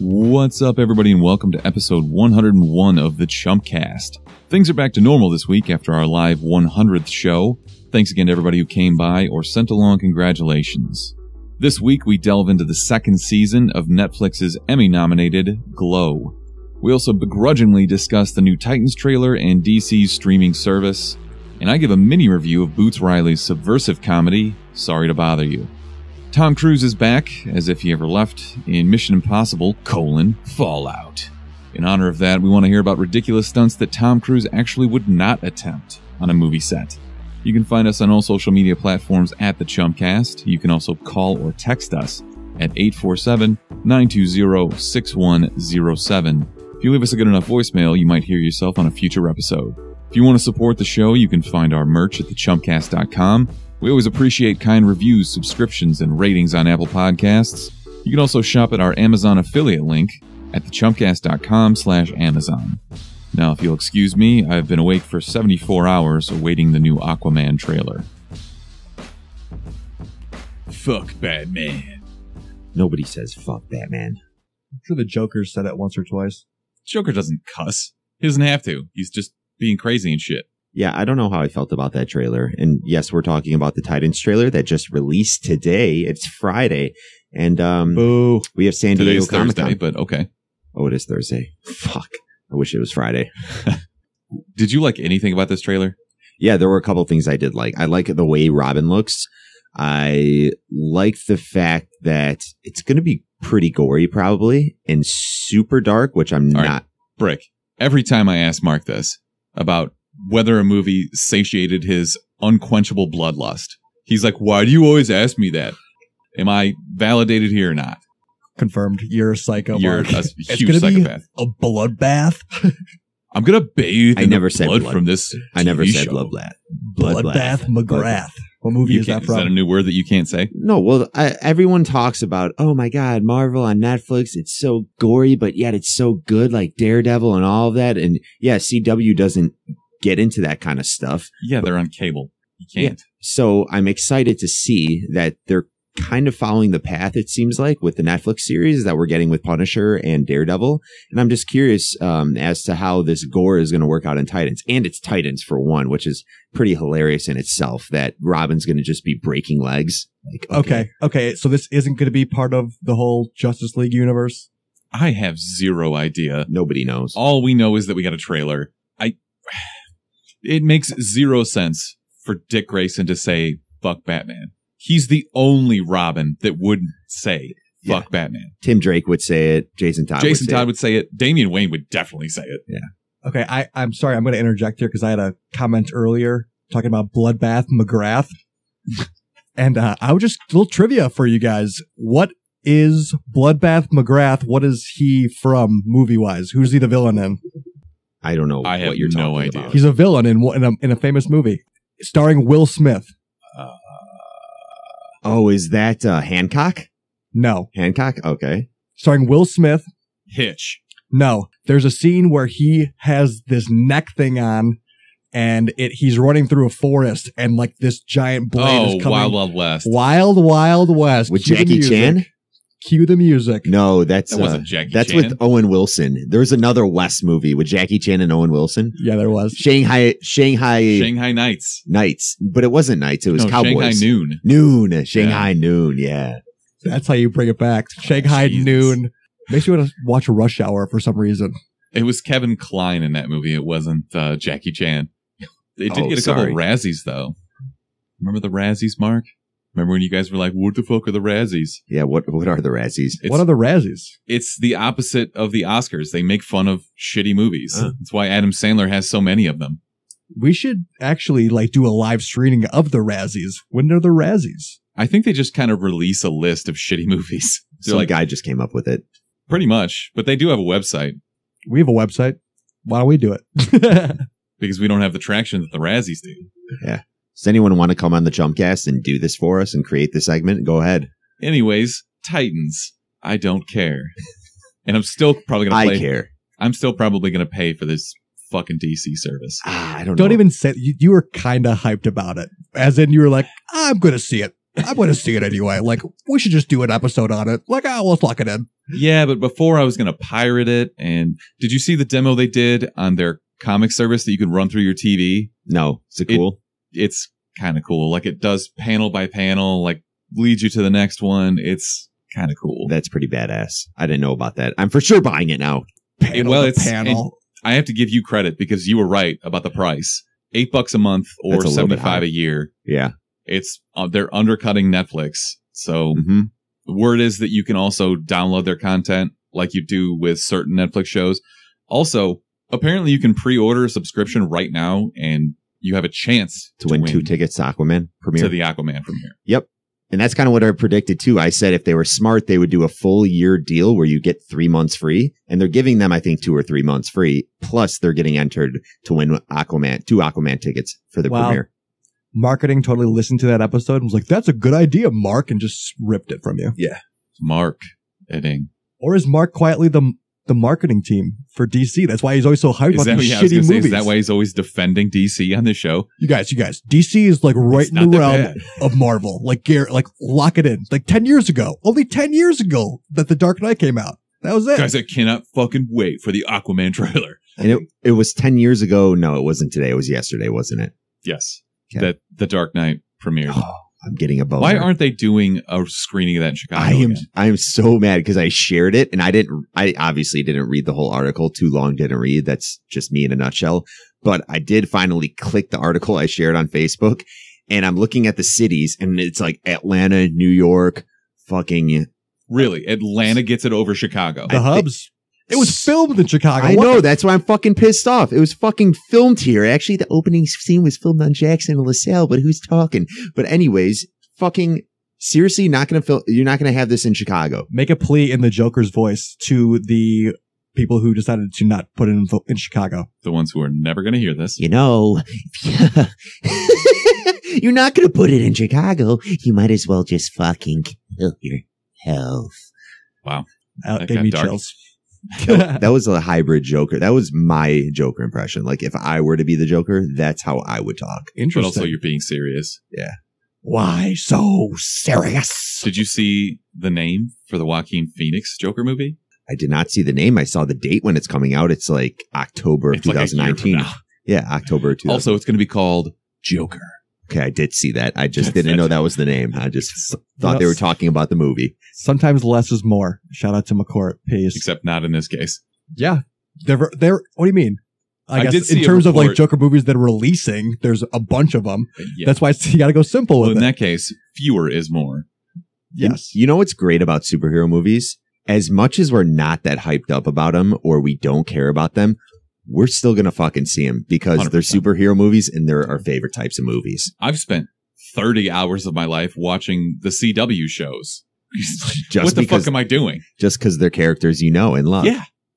What's up, everybody, and welcome to episode 101 of the Chumpcast. Things are back to normal this week after our live 100th show. Thanks again to everybody who came by or sent along congratulations. This week, we delve into the second season of Netflix's Emmy-nominated Glow. We also begrudgingly discuss the new Titans trailer and DC's streaming service, and I give a mini-review of Boots Riley's subversive comedy, Sorry to Bother You. Tom Cruise is back, as if he ever left, in Mission Impossible, Fallout. In honor of that, we want to hear about ridiculous stunts that Tom Cruise actually would not attempt on a movie set. You can find us on all social media platforms at the Chumpcast. You can also call or text us at 847-920-6107. If you leave us a good enough voicemail, you might hear yourself on a future episode. If you want to support the show, you can find our merch at thechumpcast.com. We always appreciate kind reviews, subscriptions, and ratings on Apple Podcasts. You can also shop at our Amazon affiliate link at thechumpcast.com/Amazon. Now, if you'll excuse me, I've been awake for 74 hours awaiting the new Aquaman trailer. Fuck Batman. Nobody says fuck Batman. I'm sure the Joker said it once or twice. Joker doesn't cuss. He doesn't have to. He's just being crazy and shit. Yeah, I don't know how I felt about that trailer. And yes, we're talking about the Titans trailer that just released today. It's Friday. And we have San Diego Comic-Con. Thursday, but okay. Oh, it is Thursday. Fuck. I wish it was Friday. Did you like anything about this trailer? Yeah, there were a couple of things I did like. I like the way Robin looks. I like the fact that it's going to be pretty gory probably and super dark, which I'm not. Right. Brick. Every time I ask Mark this about whether a movie satiated his unquenchable bloodlust. He's like, why do you always ask me that? Am I validated here or not? Confirmed. You're a psycho, Mark. You're a huge psychopath. A bloodbath? I'm going to bathe in blood from this TV I never said bloodbath. Bloodbath McGrath. What movie is that from? Is that a new word that you can't say? No, well, everyone talks about, oh my God, Marvel on Netflix. It's so gory, but yet it's so good, like Daredevil and all of that. And yeah, CW doesn't get into that kind of stuff. Yeah, they're on cable. You can't. Yeah. So I'm excited to see that they're kind of following the path, it seems like, with the Netflix series that we're getting with Punisher and Daredevil. And I'm just curious as to how this gore is going to work out in Titans. And it's Titans for one, which is pretty hilarious in itself, that Robin's going to just be breaking legs. Like, okay. So this isn't going to be part of the whole Justice League universe? I have zero idea. Nobody knows. All we know is that we got a trailer. It makes zero sense for Dick Grayson to say, fuck Batman. He's the only Robin that wouldn't say, fuck Batman. Tim Drake would say it. Jason Todd would say it. Damian Wayne would definitely say it. Yeah. Okay, I'm sorry. I'm going to interject here because I had a comment earlier talking about Bloodbath McGrath. And I was just a little trivia for you guys. What is Bloodbath McGrath? What is he from movie-wise? Who's he the villain in? I don't know. I have no idea. About. He's a villain in a famous movie starring Will Smith. Is that Hancock? No. Hancock? Okay. Starring Will Smith. Hitch. No. There's a scene where he has this neck thing on, and he's running through a forest, and like this giant blade is coming. Wild Wild West. Wild Wild West. With Jackie Chan? Cue the music. No, that wasn't Jackie Chan. That's with Owen Wilson. There was another West movie with Jackie Chan and Owen Wilson. Yeah, there was. Shanghai Nights. But it wasn't Nights. It was Cowboys. Shanghai Noon. Shanghai Noon, yeah. That's how you bring it back. Shanghai Noon. Makes you want to watch Rush Hour for some reason. It was Kevin Kline in that movie. It wasn't Jackie Chan. They did get a couple of Razzies, though. Remember the Razzies, Mark? Remember when you guys were like, what the fuck are the Razzies? Yeah, what are the Razzies? What are the Razzies? It's the opposite of the Oscars. They make fun of shitty movies. That's why Adam Sandler has so many of them. We should actually do a live streaming of the Razzies. When are the Razzies? I think they just kind of release a list of shitty movies. Some guy just came up with it. Pretty much. But they do have a website. We have a website. Why don't we do it? Because we don't have the traction that the Razzies do. Yeah. Does anyone want to come on the Chumpcast and do this for us and create the segment? Go ahead. Anyways, Titans. I don't care. And I'm still probably going to play. I care. I'm still probably going to pay for this fucking DC service. I don't know. Don't even say you were kind of hyped about it. As in you were like, I'm going to see it. I'm going to see it anyway. Like, we should just do an episode on it. Like, oh, let's lock it in. Yeah, but before I was going to pirate it. And did you see the demo they did on their comic service that you can run through your TV? No. Is it cool? It's kind of cool. Like, it does panel by panel, like, leads you to the next one. It's kind of cool. That's pretty badass. I didn't know about that. I'm for sure buying it now. Panel. I have to give you credit because you were right about the price. $8 a month or $75 a year. Yeah. It's they're undercutting Netflix. So the word is that you can also download their content like you do with certain Netflix shows. Also, apparently you can pre-order a subscription right now and you have a chance to win 2 tickets to Aquaman premiere. To the Aquaman premiere. Yep. And that's kind of what I predicted, too. I said if they were smart, they would do a full year deal where you get 3 months free. And they're giving them, I think, 2 or 3 months free. Plus, they're getting entered to win Aquaman 2 Aquaman tickets for the premiere. Marketing totally listened to that episode and was like, that's a good idea, Mark, and just ripped it from you. Yeah. Marketing. Or is Mark quietly the marketing team for DC? That's why he's always so hyped about these shitty movies. Is that why he's always defending DC on this show? You guys, DC is like right in the realm of Marvel. Like, lock it in. Like 10 years ago, only 10 years ago that The Dark Knight came out. That was it. Guys, I cannot fucking wait for the Aquaman trailer. And it was 10 years ago. No, it wasn't today. It was yesterday, wasn't it? Yes. Okay. That the Dark Knight premiered. Oh, I'm getting a boner. Why aren't they doing a screening of that in Chicago? I am so mad because I shared it and I obviously didn't read the whole article. Too long didn't read. That's just me in a nutshell. But I did finally click the article I shared on Facebook, and I'm looking at the cities, and it's like Atlanta, New York, fucking really. Atlanta gets it over Chicago. The hubs. It was filmed in Chicago. I know. That's why I'm fucking pissed off. It was fucking filmed here. Actually, the opening scene was filmed on Jackson and LaSalle, but who's talking? But anyways, fucking seriously, you're not going to have this in Chicago. Make a plea in the Joker's voice to the people who decided to not put it in Chicago. The ones who are never going to hear this. You know, you're not going to put it in Chicago. You might as well just fucking kill your health. Wow. That gave me chills. That was a hybrid Joker. That was my Joker impression. Like, if I were to be the Joker, that's how I would talk. Interesting. But also, you're being serious. Yeah. Why so serious? Did you see the name for the Joaquin Phoenix Joker movie? I did not see the name. I saw the date when it's coming out. It's like October of 2019. Like yeah, October 2019. Also, it's going to be called Joker. Okay, I did see that. I just didn't know that was the name. I just thought they were talking about the movie. Sometimes less is more. Shout out to McCourt. Peace. Except not in this case. Yeah. They're what do you mean? I guess in terms of like Joker movies that are releasing, there's a bunch of them. Yeah. That's why you got to go simple with it. In that case, fewer is more. Yes. And you know what's great about superhero movies? As much as we're not that hyped up about them or we don't care about them, we're still going to fucking see them because 100%. They're superhero movies and they're our favorite types of movies. I've spent 30 hours of my life watching the CW shows. What the fuck am I doing? Just because they're characters you know and love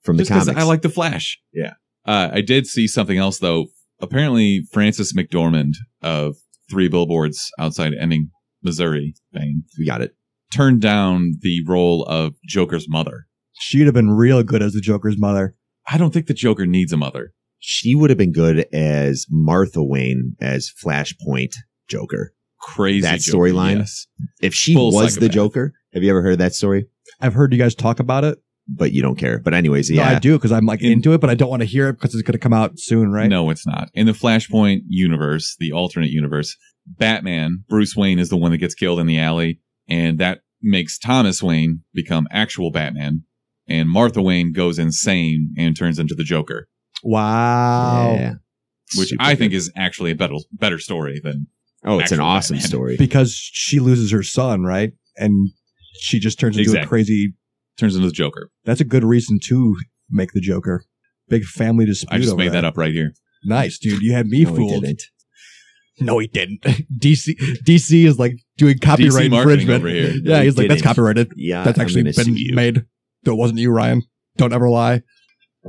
from the comics. I like The Flash. Yeah. I did see something else, though. Apparently, Frances McDormand of 3 Billboards Outside Ebbing, Missouri fame. We got it. Turned down the role of Joker's mother. She'd have been real good as the Joker's mother. I don't think the Joker needs a mother. She would have been good as Martha Wayne as Flashpoint Joker. Crazy. That storyline. Yes. If she was the Joker. Have you ever heard that story? I've heard you guys talk about it. But you don't care. But anyways, yeah. No, I do because I'm like into it, but I don't want to hear it because it's going to come out soon, right? No, it's not. In the Flashpoint universe, the alternate universe, Batman, Bruce Wayne is the one that gets killed in the alley. And that makes Thomas Wayne become actual Batman. And Martha Wayne goes insane and turns into the Joker. Wow. Yeah. Which I think is actually a better story than... Oh, it's an awesome story. Because she loses her son, right? And she just turns into a crazy... Turns into the Joker. That's a good reason to make the Joker. Big family dispute. I just made that up right here. Nice, dude. You had me fooled. No, he didn't. DC is like doing copyright infringement. Over here. Yeah, he's like, that's copyrighted. Yeah, that's actually been made. It wasn't you, Ryan. Don't ever lie.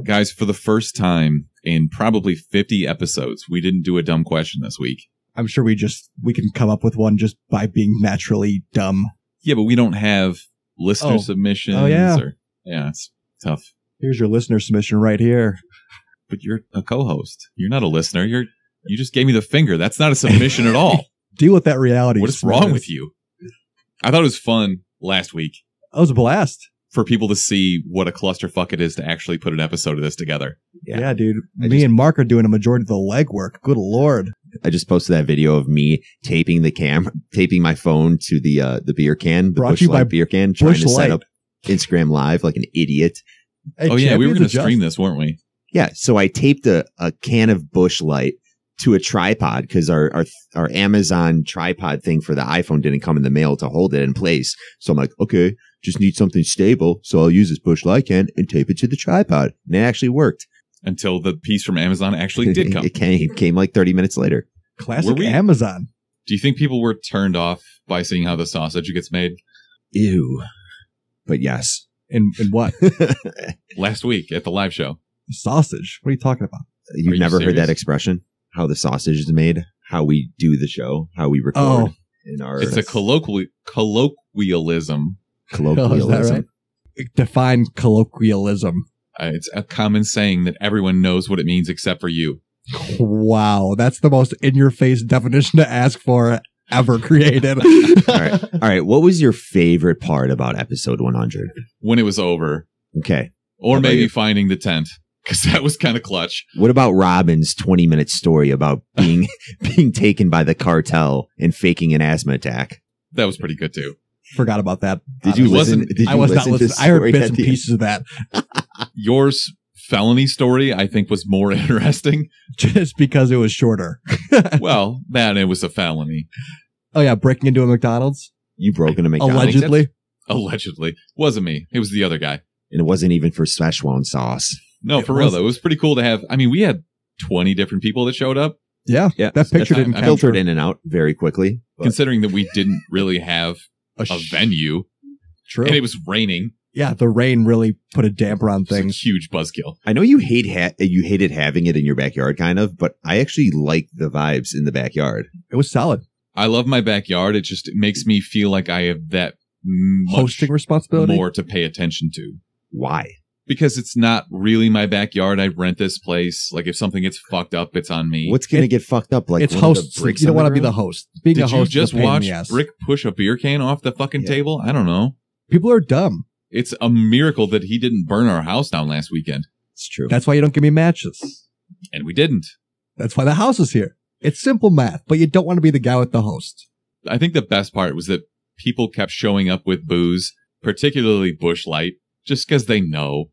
Guys, for the first time in probably 50 episodes, we didn't do a dumb question this week. I'm sure we can come up with one just by being naturally dumb. Yeah, but we don't have listener submissions. Oh, yeah. Yeah, it's tough. Here's your listener submission right here. But you're a co-host. You're not a listener. You just gave me the finger. That's not a submission at all. Deal with that reality. What is wrong with you? I thought it was fun last week. It was a blast. For people to see what a clusterfuck it is to actually put an episode of this together. Yeah, dude. Me and Mark are doing a majority of the legwork. Good Lord. I just posted that video of me taping my phone to the beer can, the Bush Light beer can, trying to set up Instagram Live like an idiot. Hey, oh, yeah. We were going to stream this, weren't we? Yeah. So I taped a can of Bush Light to a tripod because our Amazon tripod thing for the iPhone didn't come in the mail to hold it in place. So I'm like, okay, just need something stable. So I'll use this Bush Light can and tape it to the tripod. And it actually worked. Until the piece from Amazon actually did come. It came like 30 minutes later. Classic Amazon. Do you think people were turned off by seeing how the sausage gets made? Ew. But yes. And what? Last week at the live show. Sausage? What are you talking about? You've never heard that expression? How the sausage is made? How we do the show? How we record? Oh. It's a colloquialism. Colloquialism. Oh, is that right? Define colloquialism. It's a common saying that everyone knows what it means except for you. Wow. That's the most in-your-face definition to ask for ever created. All right. What was your favorite part about episode 100? When it was over. Okay. Or maybe finding the tent, because that was kind of clutch. What about Robin's 20-minute story about being being taken by the cartel and faking an asthma attack? That was pretty good, too. Forgot about that. Did you listen? I was not listening. I heard bits and pieces of that. Yours felony story, I think, was more interesting. Just because it was shorter. Well, that it was a felony. Oh, yeah. Breaking into a McDonald's. You broke into McDonald's. Allegedly. Wasn't me. It was the other guy. And it wasn't even for Szechuan sauce. No, for real, though. It was pretty cool to have. I mean, we had 20 different people that showed up. Yeah. That picture didn't filtered in and out very quickly. But. Considering that we didn't really have a venue. True. And it was raining. Yeah, the rain really put a damper on things. It's a huge buzzkill. I know you hated having it in your backyard, kind of, but I actually like the vibes in the backyard. It was solid. I love my backyard. It just makes me feel like I have that hosting responsibility more to pay attention to. Why? Because it's not really my backyard. I rent this place. Like, if something gets fucked up, it's on me. What's going to get fucked up? Like, it's hosts. You don't want to be the host. Being a host, you just watch Brick push a beer can off the fucking table? I don't know. People are dumb. It's a miracle that he didn't burn our house down last weekend. It's true. That's why you don't give me matches. And we didn't. That's why the house is here. It's simple math, but you don't want to be the guy with the host. I think the best part was that people kept showing up with booze, particularly Bush Light, just because they know.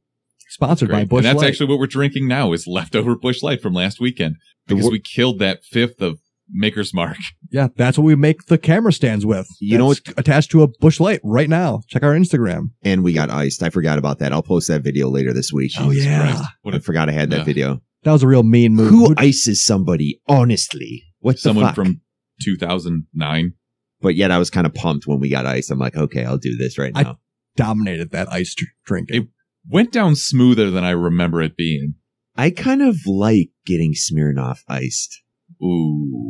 Sponsored by Bush Light. And that's actually what we're drinking now is leftover Bush Light from last weekend because we killed that fifth of Maker's Mark. Yeah, that's what we make the camera stands with. You know, it's attached to a Bush Light right now. Check our Instagram. And we got iced. I forgot about that. I'll post that video later this week. Oh, yeah. I forgot I had that video. That was a real mean move. Who ices somebody, honestly? What the fuck? Someone from 2009. But yet I was kind of pumped when we got iced. I'm like, okay, I'll do this right now. I dominated that iced drinking. It went down smoother than I remember it being. I kind of like getting Smirnoff iced. Ooh.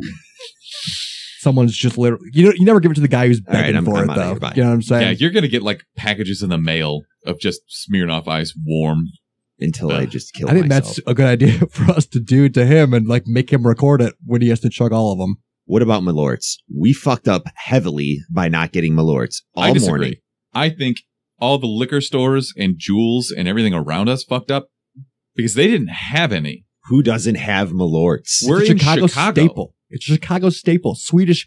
Someone's just literally... You never give it to the guy who's begging for it, though. You know what I'm saying? Yeah, you're going to get like packages in the mail of just Smirnoff ice warm. Until I just kill myself. I think that's a good idea for us to do to him and like make him record it when he has to chug all of them. What about Malort's? We fucked up heavily by not getting Malort's all morning. I think all the liquor stores and Jewels and everything around us fucked up because they didn't have any. Who doesn't have Malort's? We're in Chicago. Staple. It's a Chicago staple. Swedish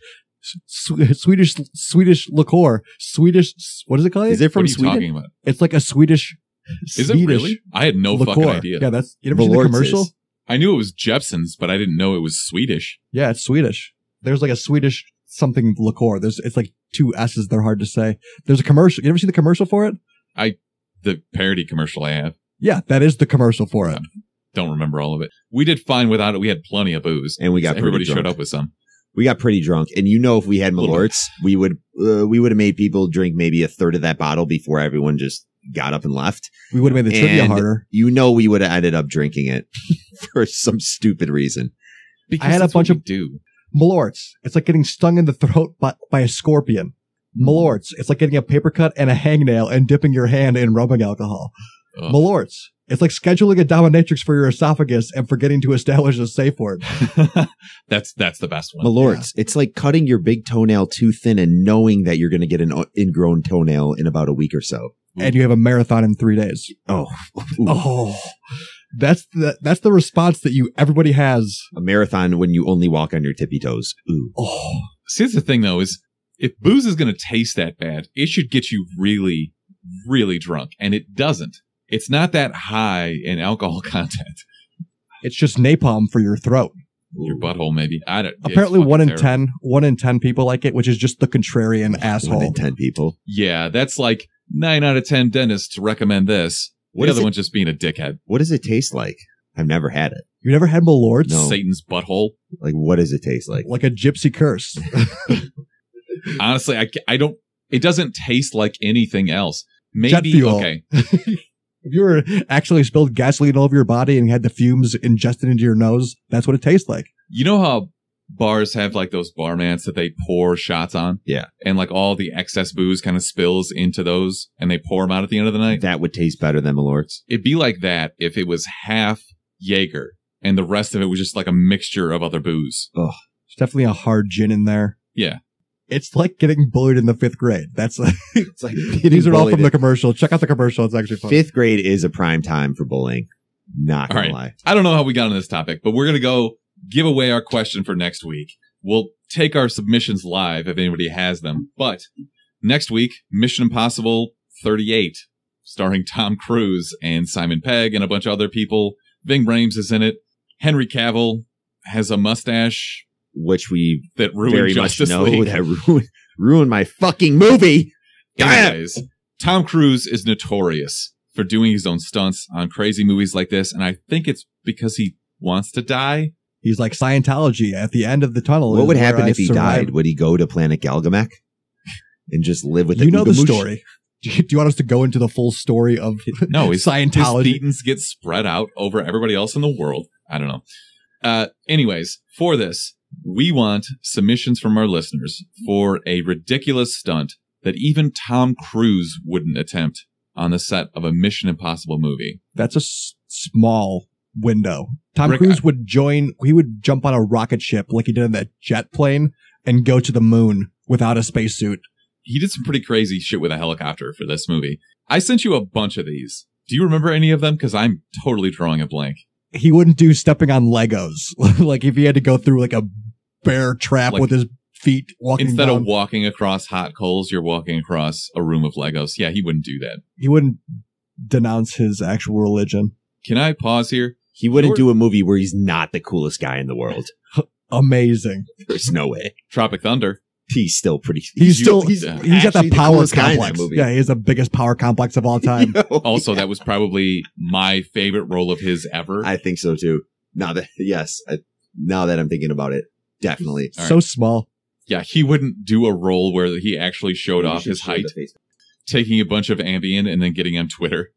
liqueur. Swedish. What is it called? Is it from Sweden? What are you talking about? It's like a Swedish. Is it really? I had no fucking idea. Yeah, that's. You never seen the commercial? I knew it was Jepson's, but I didn't know it was Swedish. Yeah, it's Swedish. There's like a Swedish something liqueur. It's like two S's. They're hard to say. There's a commercial. You ever seen the commercial for it? The parody commercial I have. Yeah, that is the commercial for it. Don't remember all of it. We did fine without it. We had plenty of booze, and we got everybody showed up with some. We got pretty drunk, and you know, if we had Malort's, we would have made people drink maybe a third of that bottle before everyone just got up and left. We would have made the trivia harder. You know, we would have ended up drinking it for some stupid reason. Because I had a bunch of Malort's. It's like getting stung in the throat by a scorpion. Malort's. It's like getting a paper cut and a hangnail and dipping your hand in rubbing alcohol. Malorts. It's like scheduling a dominatrix for your esophagus and forgetting to establish a safe word. That's the best one. Malorts. Yeah. It's like cutting your big toenail too thin and knowing that you're going to get an ingrown toenail in about a week or so. And you have a marathon in 3 days. Oh. Oh. That's the response that everybody has. A marathon when you only walk on your tippy toes. Ooh. Oh. See, that's the thing, though, is if booze is going to taste that bad, it should get you really, really drunk. And it doesn't. It's not that high in alcohol content. It's just napalm for your throat. Your butthole, maybe. I don't. Apparently, one in ten people like it, which is just the contrarian asshole. 1 in 10 people. Yeah, that's like 9 out of 10 dentists recommend this. The other one's just being a dickhead. What does it taste like? I've never had it. You never had Malort? No. Satan's butthole. Like, what does it taste like? Like a gypsy curse. Honestly, I don't. It doesn't taste like anything else. Maybe jet fuel. Okay. If you were actually spilled gasoline all over your body and had the fumes ingested into your nose, that's what it tastes like. You know how bars have like those barmans that they pour shots on? Yeah. And like all the excess booze kind of spills into those and they pour them out at the end of the night? That would taste better than Malort's. It'd be like that if it was half Jaeger and the rest of it was just like a mixture of other booze. Ugh. There's definitely a hard gin in there. Yeah. It's like getting bullied in the 5th grade. That's like, it's like these are all from the commercial. Check out the commercial. It's actually fun. 5th grade is a prime time for bullying. Not going to lie. I don't know how we got on this topic, but we're going to go give away our question for next week. We'll take our submissions live if anybody has them. But next week, Mission Impossible 38, starring Tom Cruise and Simon Pegg and a bunch of other people. Ving Rhames is in it. Henry Cavill has a mustache. Which we that ruined very Justice much know League. That ruined my fucking movie. Anyways, Tom Cruise is notorious for doing his own stunts on crazy movies like this, and I think it's because he wants to die. He's like Scientology at the end of the tunnel. What would happen if he died? Would he go to Planet Galgamek and just live with you know the story? Do you want us to go into the full story of no Scientology? His thetans get spread out over everybody else in the world. I don't know. Anyways, for this. We want submissions from our listeners for a ridiculous stunt that even Tom Cruise wouldn't attempt on the set of a Mission Impossible movie. That's a small window. Tom Cruise would join. He would jump on a rocket ship like he did in that jet plane and go to the moon without a spacesuit. He did some pretty crazy shit with a helicopter for this movie. I sent you a bunch of these. Do you remember any of them? Because I'm totally drawing a blank. He wouldn't do stepping on Legos. Like if he had to go through like a bear trap like, with his feet walking Instead of walking across hot coals, you're walking across a room of Legos. Yeah, he wouldn't do that. He wouldn't denounce his actual religion. Can I pause here? He wouldn't do a movie where he's not the coolest guy in the world. Amazing. There's no way. Tropic Thunder. He's still pretty. He's got that power complex. Yeah, he has the biggest power complex of all time. That was probably my favorite role of his ever. I think so too. Now that I'm thinking about it, definitely. Right. So small. Yeah, he wouldn't do a role where he actually showed off his height, taking a bunch of Ambien and then getting on Twitter,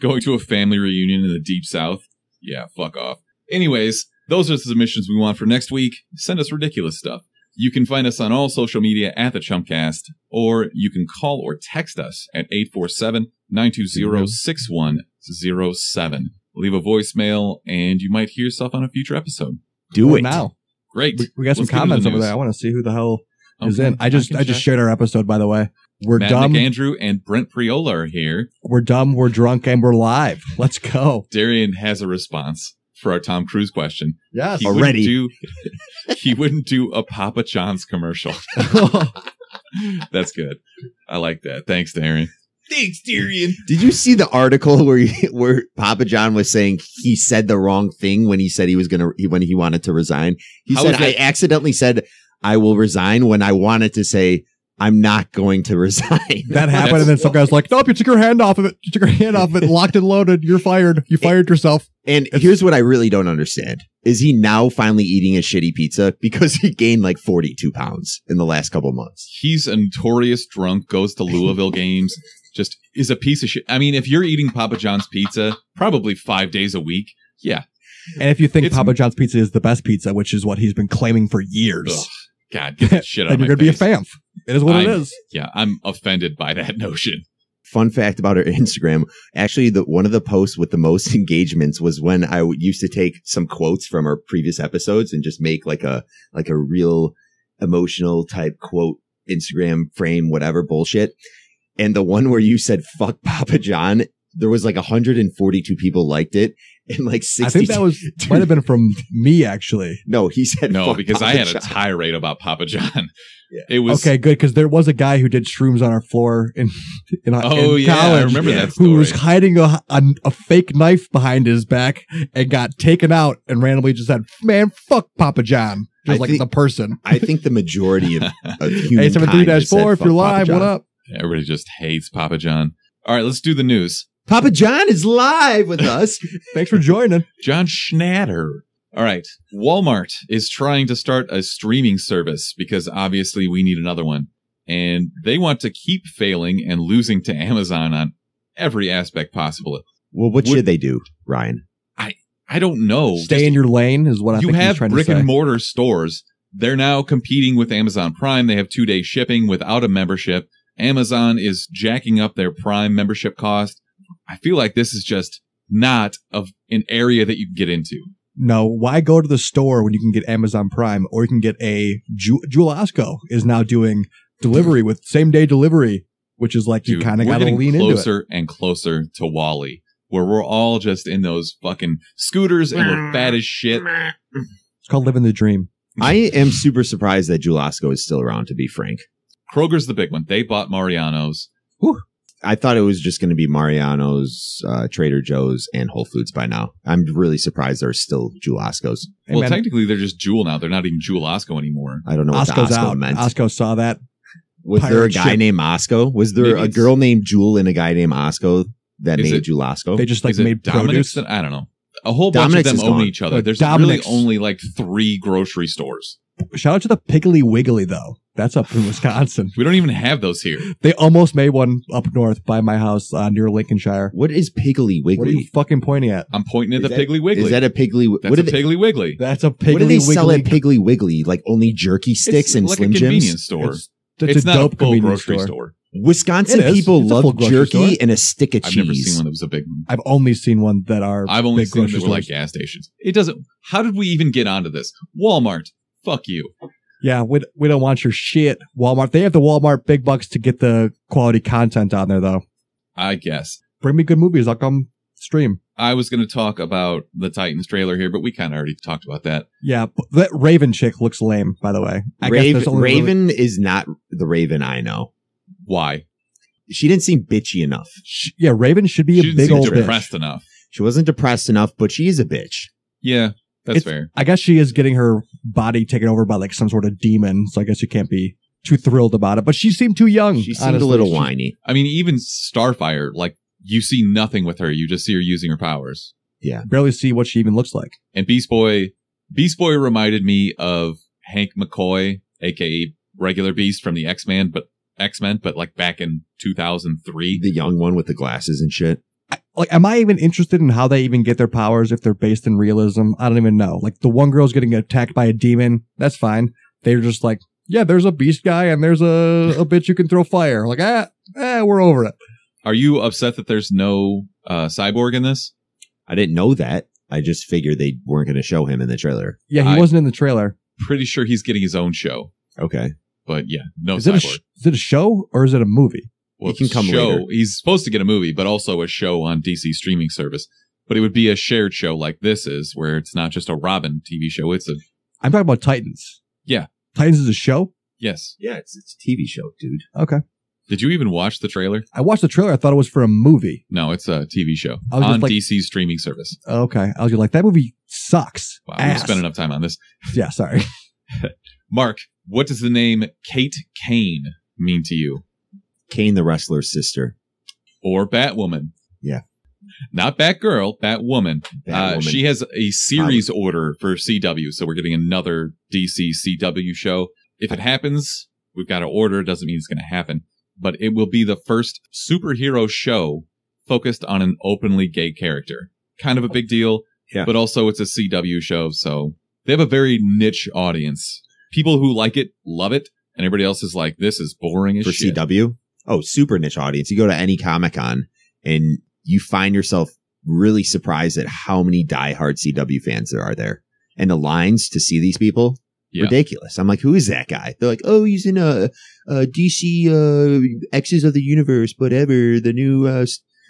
going to a family reunion in the Deep South. Yeah, fuck off. Anyways. Those are the submissions we want for next week. Send us ridiculous stuff. You can find us on all social media at the Chumpcast, or you can call or text us at 847-920-6107. Leave a voicemail, and you might hear yourself on a future episode. Do it now. Great. We got some comments over there. I want to see who the hell is in. I just shared our episode, by the way. We're Matt dumb. McAndrew and Brent Priola are here. We're dumb, we're drunk, and we're live. Let's go. Darian has a response. For our Tom Cruise question. Yes, he wouldn't do a Papa John's commercial. That's good. I like that. Thanks, Darian. Thanks, Darian. Did you see the article where Papa John was saying he said the wrong thing when he said he was when he wanted to resign? I accidentally said I will resign when I wanted to say I'm not going to resign. That happened, and then some guy's like, nope, you took your hand off of it. You took your hand off of it, locked and loaded. You're fired. You fired yourself. And here's what I really don't understand. Is he now finally eating a shitty pizza? Because he gained like 42 pounds in the last couple of months. He's a notorious drunk, goes to Louisville games, just is a piece of shit. I mean, if you're eating Papa John's pizza probably 5 days a week, yeah. And if you think Papa John's pizza is the best pizza, which is what he's been claiming for years. Ugh. God, get that shit out of my face. You're going to be a famf. It is what it is. Yeah, I'm offended by that notion. fun fact about her Instagram, actually, one of the posts with the most engagements was when I used to take some quotes from her previous episodes and just make like a real emotional type quote, Instagram frame, whatever bullshit. And the one where you said, "Fuck Papa John," there was like 142 people liked it. And like 60. I think that might have been from me, actually. No, he said no, because Papa I had John. A tirade about Papa John. Yeah. It was okay, good, because there was a guy who did shrooms on our floor in college. I remember that story. Who was hiding a fake knife behind his back and got taken out and randomly just said, "Man, fuck Papa John." Just like the person. I think the majority of humankind. 873-4, if you're live, what up? Everybody just hates Papa John. All right, let's do the news. Papa John is live with us. Thanks for joining. John Schnatter. All right. Walmart is trying to start a streaming service because obviously we need another one. And they want to keep failing and losing to Amazon on every aspect possible. Well, what should they do, Ryan? I don't know. Stay in your lane is what I think he's trying to say. You have brick and mortar stores. They're now competing with Amazon Prime. They have 2-day shipping without a membership. Amazon is jacking up their Prime membership cost. I feel like this is just not an area that you can get into. No, why go to the store when you can get Amazon Prime, or you can get Jewel Osco is now doing delivery with same-day delivery, which is like you kind of got to lean into it. We're getting closer and closer to Wall-E, where we're all just in those fucking scooters and we're fat as shit. It's called living the dream. I am super surprised that Jewel Osco is still around, to be frank. Kroger's the big one. They bought Mariano's. Whew. I thought it was just going to be Mariano's, Trader Joe's, and Whole Foods by now. I'm really surprised there's still Jewel Osco's. Hey, well, man, technically, they're just Jewel now. They're not even Jewel Osco anymore. I don't know what Osco's meant. Osco saw that. Was there a guy named Osco? Was there a girl named Jewel and a guy named Osco that made Jewel Osco? They just made Dominic's? Produce? I don't know. A whole bunch of them own each other. There's really only like 3 grocery stores. Shout out to the Piggly Wiggly, though. That's up in Wisconsin. We don't even have those here. They almost made one up north by my house near Lincolnshire. What is Piggly Wiggly? What are you fucking pointing at? I'm pointing at Piggly Wiggly. Is that a Piggly Wiggly? Piggly Wiggly. That's a Piggly Wiggly. What do they sell at Piggly Wiggly? Like only jerky sticks and like Slim Jims? It's a convenience store. It's not dope a full grocery store. Wisconsin people love jerky and a stick of cheese. I've never seen one that was a big one. I've only seen one that are I've only big seen grocery stores. Like gas stations. It doesn't. How did we even get onto this? Walmart. Fuck you. Yeah, we don't want your shit, Walmart. They have the Walmart big bucks to get the quality content on there, though. I guess. Bring me good movies. I'll come stream. I was going to talk about the Titans trailer here, but we kind of already talked about that. Yeah, but that Raven chick looks lame, by the way. Raven is not the Raven I know. Why? She didn't seem bitchy enough. Raven should be a big old bitch. She didn't seem depressed enough. She wasn't depressed enough, but she is a bitch. Yeah. That's fair. I guess she is getting her body taken over by like some sort of demon, so I guess you can't be too thrilled about it. But she seemed too young. She seemed a little whiny. I mean, even Starfire, like you see nothing with her. You just see her using her powers. Yeah. Barely see what she even looks like. And Beast Boy reminded me of Hank McCoy, aka Regular Beast from the X-Men, but like back in 2003. The young one with the glasses and shit. Like, am I even interested in how they even get their powers if they're based in realism? I don't even know. Like, the one girl's getting attacked by a demon. That's fine. They're just like, yeah, there's a beast guy and there's a bitch who can throw fire. Like, we're over it. Are you upset that there's no cyborg in this? I didn't know that. I just figured they weren't going to show him in the trailer. Yeah, he wasn't in the trailer. Pretty sure he's getting his own show. Okay. But yeah, no cyborg. Is it a show or is it a movie? Well, he can come later. He's supposed to get a movie, but also a show on DC streaming service. But it would be a shared show like this is, where it's not just a Robin TV show. I'm talking about Titans. Yeah. Titans is a show? Yes. Yeah, it's a TV show, dude. Okay. Did you even watch the trailer? I watched the trailer. I thought it was for a movie. No, it's a TV show on DC's streaming service. Okay. I was just like, that movie sucks. Wow, we spent enough time on this. Yeah, sorry. Mark, what does the name Kate Kane mean to you? Kane the wrestler's sister. Or Batwoman. Yeah. Not Batgirl, Batwoman. She has a series order for CW, so we're getting another DC CW show. If it happens, we've got to order. It doesn't mean it's going to happen. But it will be the first superhero show focused on an openly gay character. Kind of a big deal, yeah. But also it's a CW show, so they have a very niche audience. People who like it, love it, and everybody else is like, this is boring as shit. For CW? oh, super niche audience. You go to any Comic-Con and you find yourself really surprised at how many diehard CW fans there are there. And the lines to see these people, yeah, ridiculous. I'm like, who is that guy? They're like, oh, he's in a DC X's of the Universe, whatever, the new...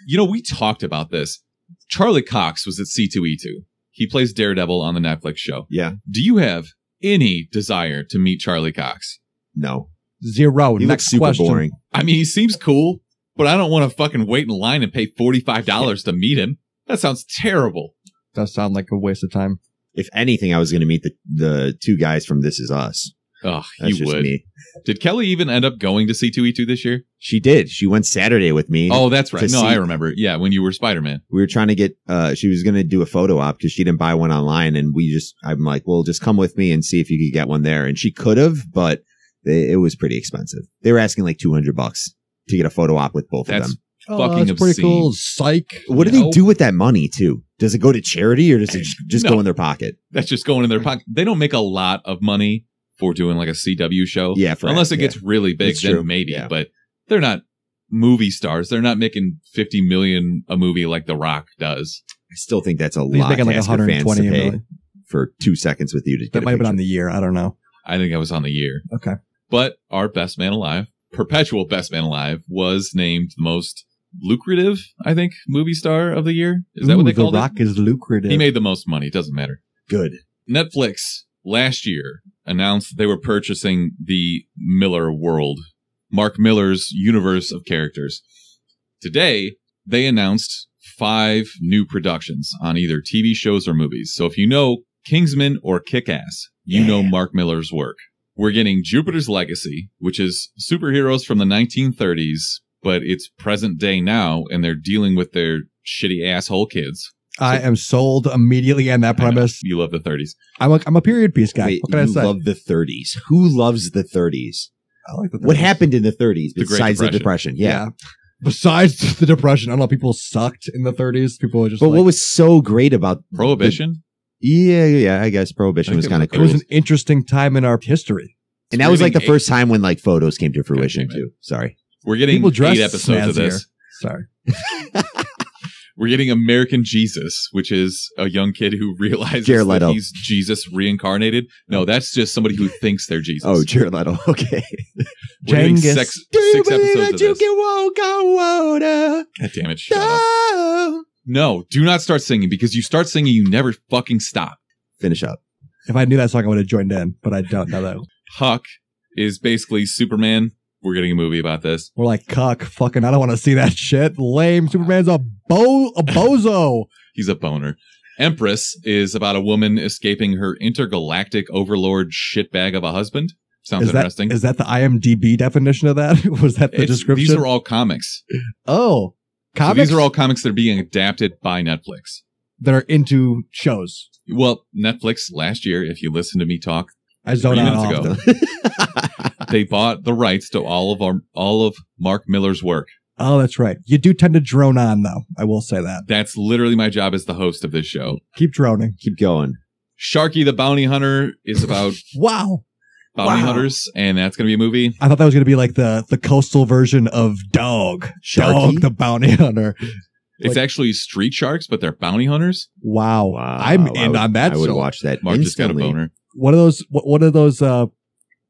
You know, we talked about this. Charlie Cox was at C2E2. He plays Daredevil on the Netflix show. Yeah. Do you have any desire to meet Charlie Cox? No. Zero. He looks super boring. I mean, he seems cool, but I don't want to fucking wait in line and pay $45 to meet him. That sounds terrible. Does sound like a waste of time. If anything, I was going to meet the two guys from This Is Us. Oh, you would. Me. Did Kelly even end up going to C2E2 this year? She did. She went Saturday with me. Oh, that's right. No, I remember. Yeah, when you were Spider-Man. We were trying to get, she was going to do a photo op because she didn't buy one online. And I'm like, well, just come with me and see if you could get one there. And she could have, but it was pretty expensive. They were asking like $200 to get a photo op with both of them. That's pretty cool. Psych. What do they do with that money, too? Does it go to charity or does it just go in their pocket? That's just going in their pocket. They don't make a lot of money for doing like a CW show. Yeah. Unless it gets really big, then maybe. Yeah. But they're not movie stars. They're not making $50 million a movie like The Rock does. I still think that's a lot to ask for fans to pay for 2 seconds with you to get a picture. That might have been on the year. I don't know. I think I was on the year. Okay. But our best man alive, perpetual best man alive, was named the most lucrative, I think, movie star of the year. Is that what they called it? The Rock is lucrative. He made the most money. It doesn't matter. Good. Netflix last year announced they were purchasing the Miller world, Mark Miller's universe of characters. Today, they announced 5 new productions on either TV shows or movies. So if you know Kingsman or Kick-Ass, you know Mark Miller's work. We're getting Jupiter's Legacy, which is superheroes from the 1930s, but it's present day now, and they're dealing with their shitty asshole kids. So, I am sold immediately on that premise. You love the 30s. I'm a period piece guy. Wait, what can I say? You love the 30s. Who loves the 30s? I like the 30s. What happened in the 30s besides the Depression? Yeah. Besides the Depression. I don't know. People sucked in the 30s. People were just But what was so great about... Prohibition? Yeah. I guess Prohibition was kind of cool. It was an interesting time in our history. And that was like the first time when like photos came to fruition too. Sorry. We're getting 8 episodes of this. Sorry. We're getting American Jesus, which is a young kid who realizes that he's Jesus reincarnated. No, that's just somebody who thinks they're Jesus. Oh, Jared Leto. Okay. We're getting 6 episodes of this. God damn it. Shut up. No, do not start singing, because you start singing, you never fucking stop. Finish up. If I knew that song, I would have joined in, but I don't know that. Huck is basically Superman. We're getting a movie about this. We're like, cuck, fucking, I don't want to see that shit. Lame. Superman's a bozo. He's a boner. Empress is about a woman escaping her intergalactic overlord shitbag of a husband. Sounds interesting. Is that the IMDb definition of that? Was that the description? These are all comics. Oh, comics? So these are all comics that are being adapted by Netflix. That are into shows. Well, Netflix last year, if you listen to me talk, I zoned out. They bought the rights to all of Mark Miller's work. Oh, that's right. You do tend to drone on, though. I will say that. That's literally my job as the host of this show. Keep droning. Keep going. Sharky the Bounty Hunter is about bounty hunters, and that's going to be a movie. I thought that was going to be like the coastal version of Doug. Sharky? Doug the Bounty Hunter. It's actually street sharks, but they're bounty hunters. Wow. I'm in on that. I would watch that. Mark just got a boner. What are those?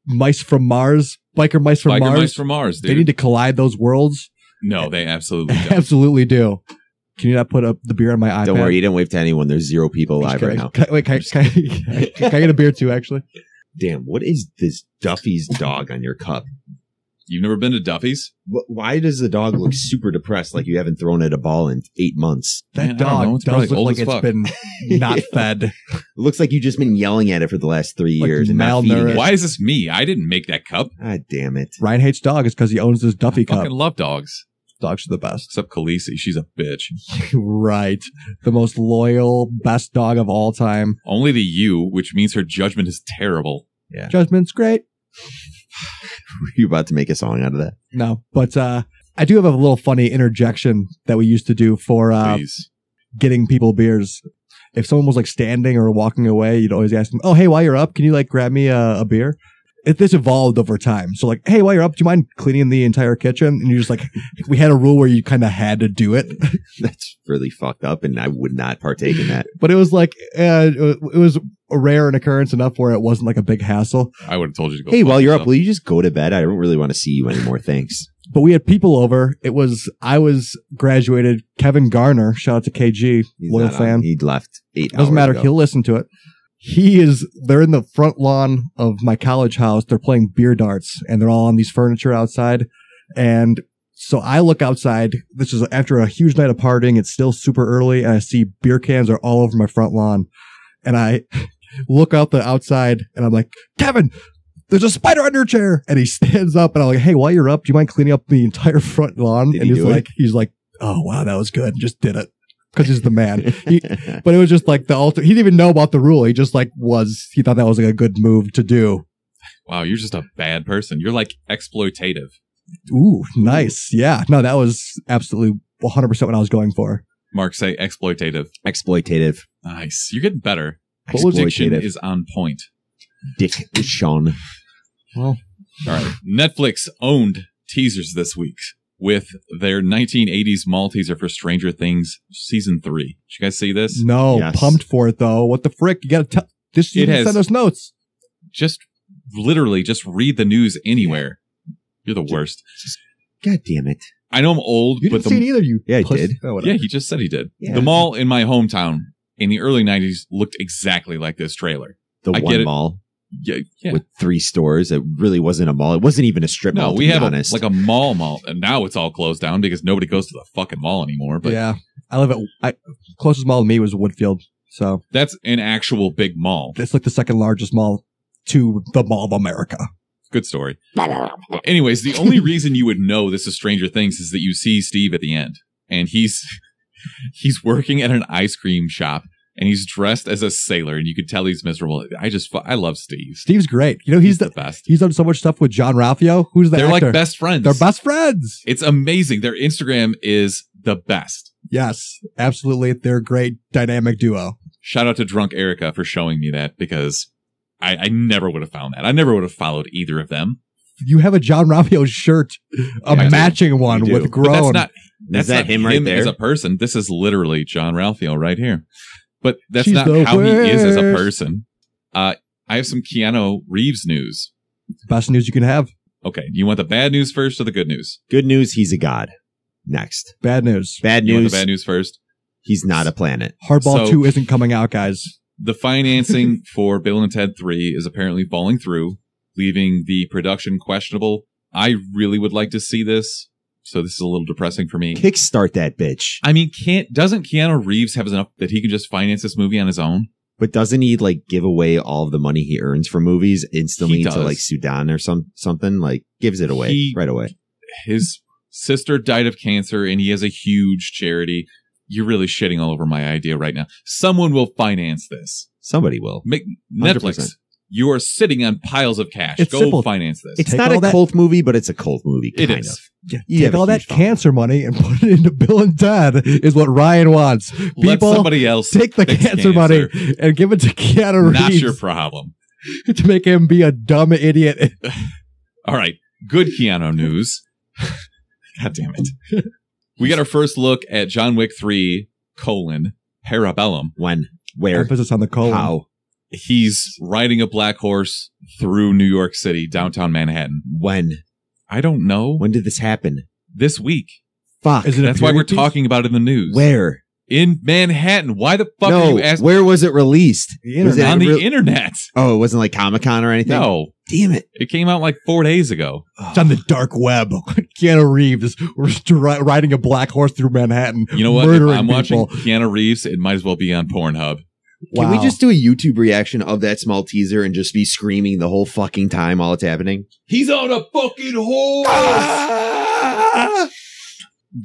Mice from Mars, biker mice from Mars. Mice from Mars, dude. They need to collide those worlds. No, they absolutely do. Absolutely do. Can you not put up the beer on my iPad? Don't worry, you didn't wave to anyone. There's 0 people alive right now. Can I get a beer too? Actually, damn, what is this Duffy's dog on your cup? You've never been to Duffy's? Why does the dog look super depressed, like you haven't thrown at a ball in 8 months? That dog does look like it's been not fed. It looks like you've just been yelling at it for the last 3 years. And not feeding it. Why is this me? I didn't make that cup. God damn it. Ryan hates dogs because he owns this Duffy cup. I fucking love dogs. Dogs are the best. Except Khaleesi. She's a bitch. Right. The most loyal, best dog of all time. Only to you, which means her judgment is terrible. Yeah. Judgment's great. Were you about to make a song out of that? No, but I do have a little funny interjection that we used to do for getting people beers. If someone was like standing or walking away, you'd always ask them, oh, hey, while you're up, can you like grab me a beer? this evolved over time. So like, hey, while you're up, do you mind cleaning the entire kitchen? And you're just like, we had a rule where you kind of had to do it. That's really fucked up, and I would not partake in that. But it was like, it was a rare an occurrence enough where it wasn't like a big hassle. I would have told you to go. Hey, while you're up, will you just go to bed? I don't really want to see you anymore. Thanks. But we had people over. It was, I was graduated. Kevin Garner, shout out to KG, loyal fan. He left 8 hours ago. Doesn't matter. He'll listen to it. They're in the front lawn of my college house. They're playing beer darts and they're all on these furniture outside. And so I look outside. This is after a huge night of partying. It's still super early and I see beer cans are all over my front lawn. And I look out the outside and I'm like, Kevin, there's a spider under your chair. And he stands up and I'm like, hey, while you're up, do you mind cleaning up the entire front lawn? And he's like, oh wow, that was good. Just did it. Because he's the man. But it was just like the altar. He didn't even know about the rule. He just like was, he thought that was like a good move to do. Wow, you're just a bad person. You're like exploitative. Ooh, nice. Yeah. No, that was absolutely 100% what I was going for. Mark, say exploitative. Exploitative. Nice. You're getting better. Diction is on point. Diction. Well, all right. Netflix owned teasers this week with their 1980s mall teaser for Stranger Things Season 3. Did you guys see this? No. Yes. Pumped for it, though. What the frick? You got to send us notes. Just literally just read the news anywhere. You're the worst. God damn it. I know I'm old. You didn't see it either, you. Yeah, I did. Oh, yeah, he just said he did. Yeah. The mall in my hometown in the early 90s looked exactly like this trailer. The one mall? Yeah. With 3 stores. It really wasn't a mall. It wasn't even a strip mall. No, we have like a mall. And now it's all closed down because nobody goes to the fucking mall anymore. But yeah, I live at closest mall to me was Woodfield. So that's an actual big mall. It's like the second largest mall to the Mall of America. Good story. Anyways, the only reason you would know this is Stranger Things is that you see Steve at the end, and he's working at an ice cream shop, and he's dressed as a sailor, and you could tell he's miserable. I love Steve. Steve's great. You know, he's the best. He's done so much stuff with John Raphael. They're like best friends. They're best friends. It's amazing. Their Instagram is the best. Yes, absolutely. They're a great dynamic duo. Shout out to Drunk Erica for showing me that, because I never would have found that. I never would have followed either of them. You have a John Raphael shirt, matching one with Grown. But that's not him as a person. This is literally John Raphael right here. But that's not how he is as a person. I have some Keanu Reeves news. Best news you can have. Okay. You want the bad news first or the good news? Good news, he's a god. Next. Bad news. Bad news. You want the bad news first? He's not a planet. Hardball 2 isn't coming out, guys. The financing for Bill and Ted 3 is apparently falling through, leaving the production questionable. I really would like to see this. So this is a little depressing for me. Kickstart that bitch. I mean, doesn't Keanu Reeves have enough that he can just finance this movie on his own? But doesn't he like give away all of the money he earns from movies instantly to like Sudan or something? Like gives it away right away. His sister died of cancer and he has a huge charity. You're really shitting all over my idea right now. Someone will finance this. Somebody will. Netflix. You are sitting on piles of cash. Go finance this. It's not a cult movie, but it's a cult movie. It is. Take all that cancer money and put it into Bill and Ted is what Ryan wants. Let somebody else take the cancer money and give it to Keanu Reeves. Not your problem. To make him be a dumb idiot. All right. Good Keanu news. God damn it. We got our first look at John Wick 3, Parabellum. When? Where? Emphasis on the colon. How? He's riding a black horse through New York City, downtown Manhattan. When? I don't know. When did this happen? This week. Fuck. That's why we're talking about it in the news. Where? In Manhattan. Why the fuck are you asking? Where was it released? On the internet. Oh, it wasn't like Comic-Con or anything? No. Damn it. It came out like 4 days ago. It's on the dark web. Keanu Reeves riding a black horse through Manhattan. You know what? If I'm watching Keanu Reeves, it might as well be on Pornhub. Wow. Can we just do a YouTube reaction of that small teaser and just be screaming the whole fucking time while it's happening? He's on a fucking horse! Ah!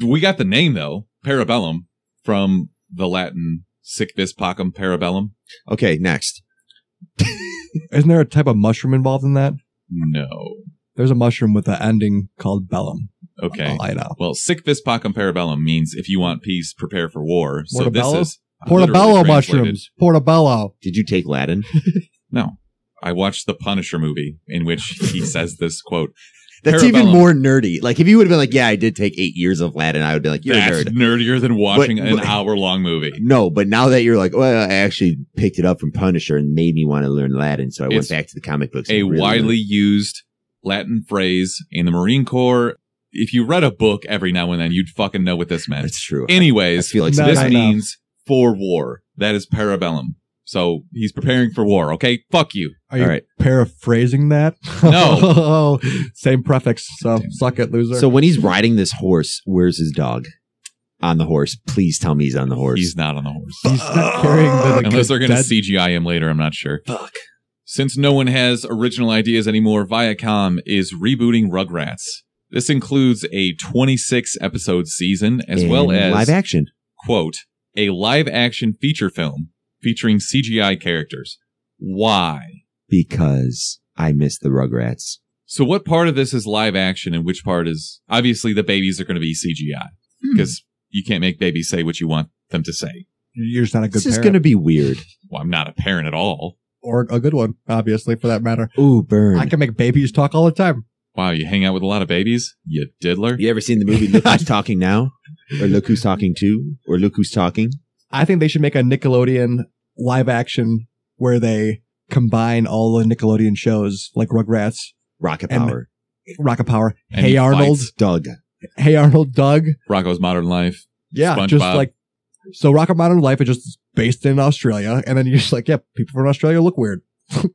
We got the name, though. Parabellum, from the Latin sic vis pacem parabellum. Okay, next. Isn't there a type of mushroom involved in that? No. There's a mushroom with an ending called bellum. Okay. I know. Well, sic vis pacem parabellum means if you want peace, prepare for war. So this is... Portobello mushrooms. Portobello. Did you take Latin? No. I watched the Punisher movie in which he says this quote. That's Parabellum. Even more nerdy. Like, if you would have been like, yeah, I did take 8 years of Latin, I would be like, you're That's a nerd. Nerdier than watching an hour-long movie. No, but now that you're like, well, I actually picked it up from Punisher and made me want to learn Latin, so I went back to the comic books. A really widely used Latin phrase in the Marine Corps. If you read a book every now and then, you'd fucking know what this meant. That's true. Anyways, I feel like this means for war. That is Parabellum. So he's preparing for war. Okay, fuck you. Are you paraphrasing that? No. Same prefix. So suck it, loser. So when he's riding this horse, where's his dog? On the horse. Please tell me he's on the horse. He's not on the horse. He's not carrying the unless they're going to CGI him later. I'm not sure. Fuck. Since no one has original ideas anymore, Viacom is rebooting Rugrats. This includes a 26-episode season as well as live action. Quote, a live action feature film. Featuring CGI characters. Why? Because I miss the Rugrats. So what part of this is live action and which part is... Obviously, the babies are going to be CGI. Because you can't make babies say what you want them to say. You're just not a good parent. This is going to be weird. Well, I'm not a parent at all. Or a good one, obviously, for that matter. Ooh, burn. I can make babies talk all the time. Wow, you hang out with a lot of babies? You diddler. You ever seen the movie Look Who's Talking Now? Or Look Who's Talking To? Or Look Who's Talking? I think they should make a Nickelodeon live action where they combine all the Nickelodeon shows like Rugrats, Rocket Power, and Hey Arnold, Doug, Hey Arnold, Doug, Rocko's Modern Life, yeah, SpongeBob. Just like so. Rocko's Modern Life is just based in Australia, and then you're just like, yeah, people from Australia look weird.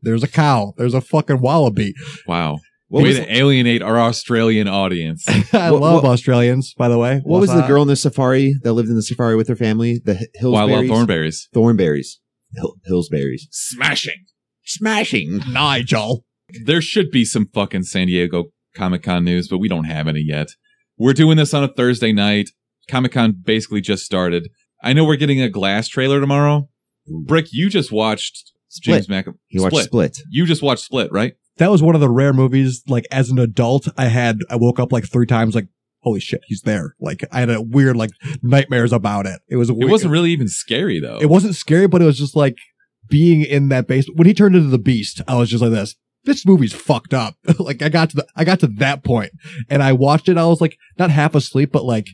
There's a cow. There's a fucking wallaby. Wow. Way to alienate our Australian audience. I love Australians, by the way. What was the girl in the safari that lived in the safari with her family? The Hillsberries. Wild Wild Thornberries. Hillsberries. Smashing. Nigel. There should be some fucking San Diego Comic-Con news, but we don't have any yet. We're doing this on a Thursday night. Comic-Con basically just started. I know we're getting a Glass trailer tomorrow. Brick, you just watched Split. James Mac. He watched Split. You just watched Split, right? That was one of the rare movies, like, as an adult, I woke up, like, 3 times, like, holy shit, he's there. Like, I had a weird, like, nightmares about it. It was weird. It wasn't really even scary, though. It wasn't scary, but it was just, like, being in that basement. When he turned into the beast, I was just like this. This movie's fucked up. Like, I got to that point, and I watched it. I was, like, not half asleep, but, like,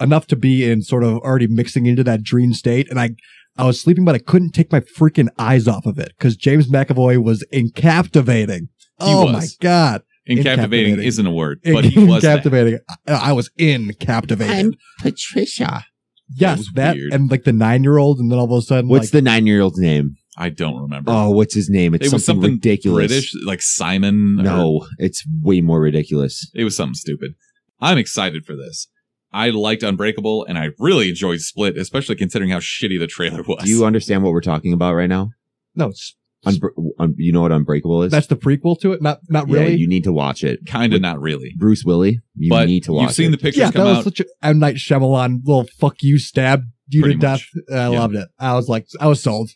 enough to be in sort of already mixing into that dream state, and I was sleeping, but I couldn't take my freaking eyes off of it, because James McAvoy was captivating. My God. Incaptivating isn't a word, but he was captivating. I was captivating. I'm Patricia. Yes, that weird. And like the 9-year-old, and then all of a sudden, what's the 9-year-old's name? I don't remember. Oh, what's his name? It was something ridiculous. British, like Simon. No, it's way more ridiculous. It was something stupid. I'm excited for this. I liked Unbreakable, and I really enjoyed Split, especially considering how shitty the trailer was. Do you understand what we're talking about right now? No, it's... you know what Unbreakable is? That's the prequel to it? Not really? Yeah, you need to watch it. Kind of not really. Bruce Willis, need to watch it. You've seen the pictures come out. Yeah, that was such a M. Night Shyamalan little fuck you, stab you to death. I loved it. I was sold.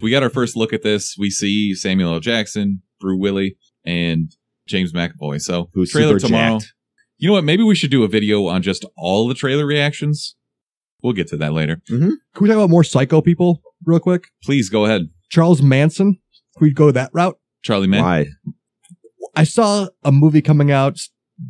We got our first look at this. We see Samuel L. Jackson, Bruce Willis, and James McAvoy. So, who's trailer tomorrow. Jacked. You know what? Maybe we should do a video on just all the trailer reactions. We'll get to that later. Mm-hmm. Can we talk about more psycho people real quick? Please, go ahead. Charles Manson. We'd go that route. Charlie Manson. Why? I saw a movie coming out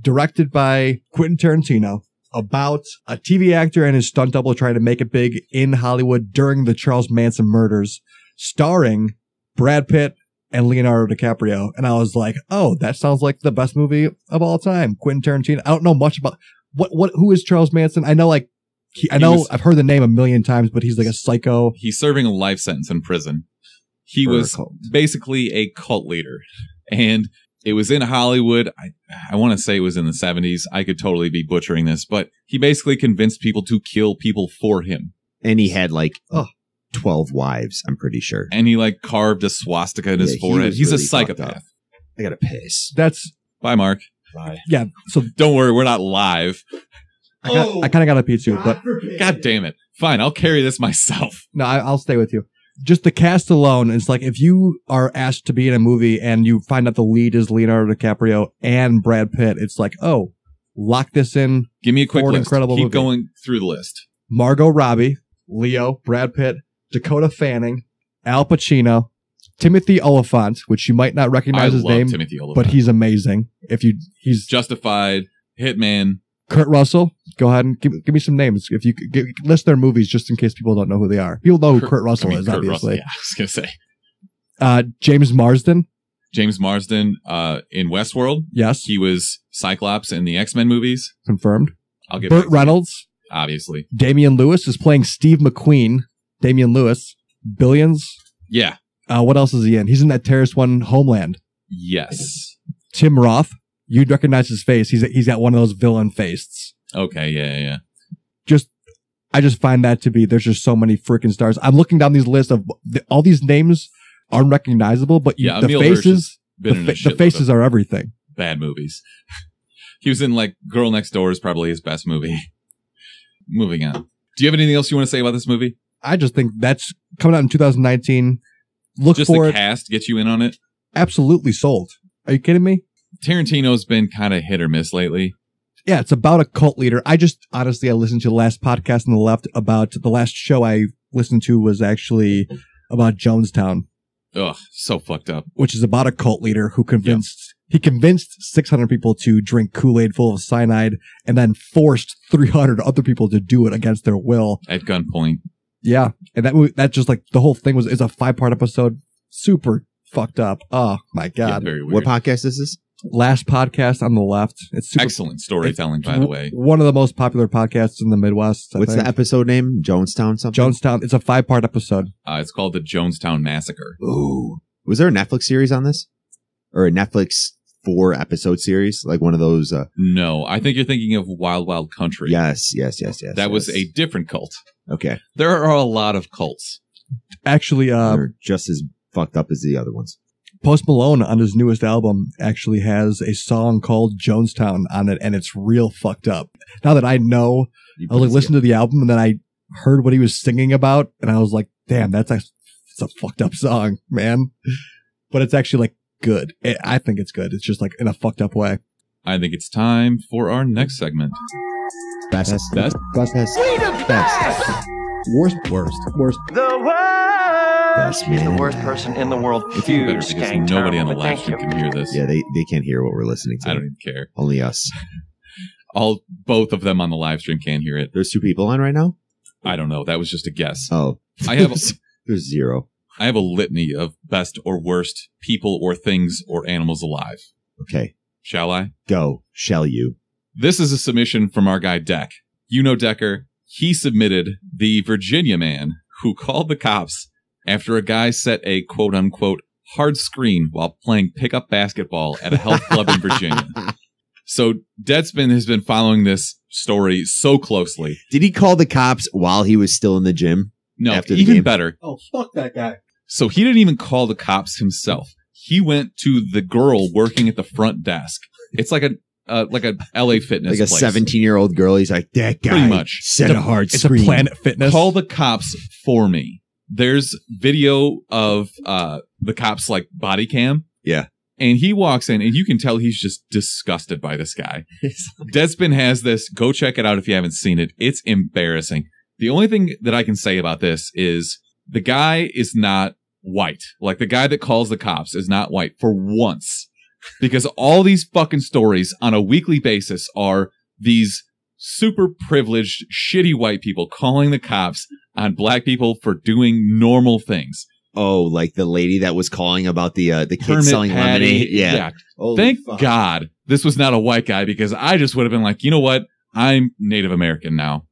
directed by Quentin Tarantino about a TV actor and his stunt double trying to make it big in Hollywood during the Charles Manson murders, starring Brad Pitt and Leonardo DiCaprio. And I was like, oh, that sounds like the best movie of all time. Quentin Tarantino. I don't know much about who is Charles Manson. I know I've heard the name a million times, but he's like a psycho. He's serving a life sentence in prison. He was basically a cult leader, and it was in Hollywood. I want to say it was in the 70s. I could totally be butchering this, but he basically convinced people to kill people for him. And he had 12 wives, I'm pretty sure. And he carved a swastika in his forehead. He's really a psychopath. I got to piss. Bye, Mark. Bye. Yeah. So don't worry. We're not live. I kind of got a pee too, but God damn it. Fine. I'll carry this myself. No, I'll stay with you. Just the cast alone, it's like if you are asked to be in a movie and you find out the lead is Leonardo DiCaprio and Brad Pitt, it's like, oh, lock this in. Give me a quick list. Incredible Keep movie. Going through the list. Margot Robbie, Leo, Brad Pitt, Dakota Fanning, Al Pacino, Timothy Oliphant, which you might not recognize his name, but he's amazing. He's Justified, Hitman, Kurt Russell. Go ahead and give me some names if you list their movies, just in case people don't know who they are. People know who Kurt Russell is, Kurt obviously. Russell, yeah, I was gonna say James Marsden. James Marsden in Westworld. Yes, he was Cyclops in the X-Men movies. Confirmed. I'll get Burt Reynolds. Obviously, Damian Lewis is playing Steve McQueen. Damian Lewis, Billions. Yeah. What else is he in? He's in that Terrace One, Homeland. Yes. Tim Roth. You'd recognize his face. He's got one of those villain faces. Okay, yeah. I just find that to be, there's just so many freaking stars. I'm looking down these lists of all these names are unrecognizable, but the faces are everything. Bad movies. He was in like Girl Next Door is probably his best movie. Moving on. Do you have anything else you want to say about this movie? I just think that's coming out in 2019. Just the cast gets you in on it? Absolutely sold. Are you kidding me? Tarantino's been kind of hit or miss lately. Yeah, it's about a cult leader. I listened to the last podcast on the left about the last show I listened to was actually about Jonestown. Ugh, so fucked up. Which is about a cult leader who convinced 600 people to drink Kool-Aid full of cyanide and then forced 300 other people to do it against their will. At gunpoint. Yeah. And that just like the whole thing is a 5-part episode. Super fucked up. Oh my God. Yeah, very weird. What podcast is this? Last podcast on the left. It's super excellent storytelling, by the way. One of the most popular podcasts in the Midwest. What's the episode name? Jonestown something? Jonestown. It's a 5-part episode. It's called The Jonestown Massacre. Ooh. Was there a Netflix series on this? Or a Netflix 4-episode series? Like one of those? No. I think you're thinking of Wild Wild Country. Yes. That was a different cult. Okay. There are a lot of cults. Actually, they're just as fucked up as the other ones. Post Malone on his newest album actually has a song called Jonestown on it, and it's real fucked up. Now that I know, I only listened to the album, and then I heard what he was singing about, and I was like, damn, it's a fucked up song, man. But it's actually like good. I think it's good. It's just like in a fucked up way. I think it's time for our next segment. Best. We the best. Worst. The worst. You're the worst person in the world. It's even better because nobody on the left can hear this. Yeah, they can't hear what we're listening to. I don't even care. Only us. Both of them on the live stream can't hear it. There's 2 people on right now? I don't know. That was just a guess. Oh. There's 0. I have a litany of best or worst people or things or animals alive. Okay. Shall I? Go. Shall you? This is a submission from our guy, Deck. You know Decker. He submitted the Virginia man who called the cops after a guy set a quote-unquote hard screen while playing pickup basketball at a health club in Virginia. So Deadspin has been following this story so closely. Did he call the cops while he was still in the gym? No, after even the game? Better. Oh, fuck that guy. So he didn't even call the cops himself. He went to the girl working at the front desk. It's like a LA Fitness, like a 17-year-old girl. He's like, that guy pretty much set a hard screen. It's a Planet Fitness. Call the cops for me. There's video of the cops like body cam. Yeah, and he walks in, and you can tell he's just disgusted by this guy. Deadspin has this. Go check it out if you haven't seen it. It's embarrassing. The only thing that I can say about this is the guy is not white. Like the guy that calls the cops is not white for once. Because all these fucking stories on a weekly basis are these super privileged, shitty white people calling the cops on black people for doing normal things. Oh, like the lady that was calling about the kids selling lemonade. Yeah. Thank God this was not a white guy, because I just would have been like, you know what? I'm Native American now.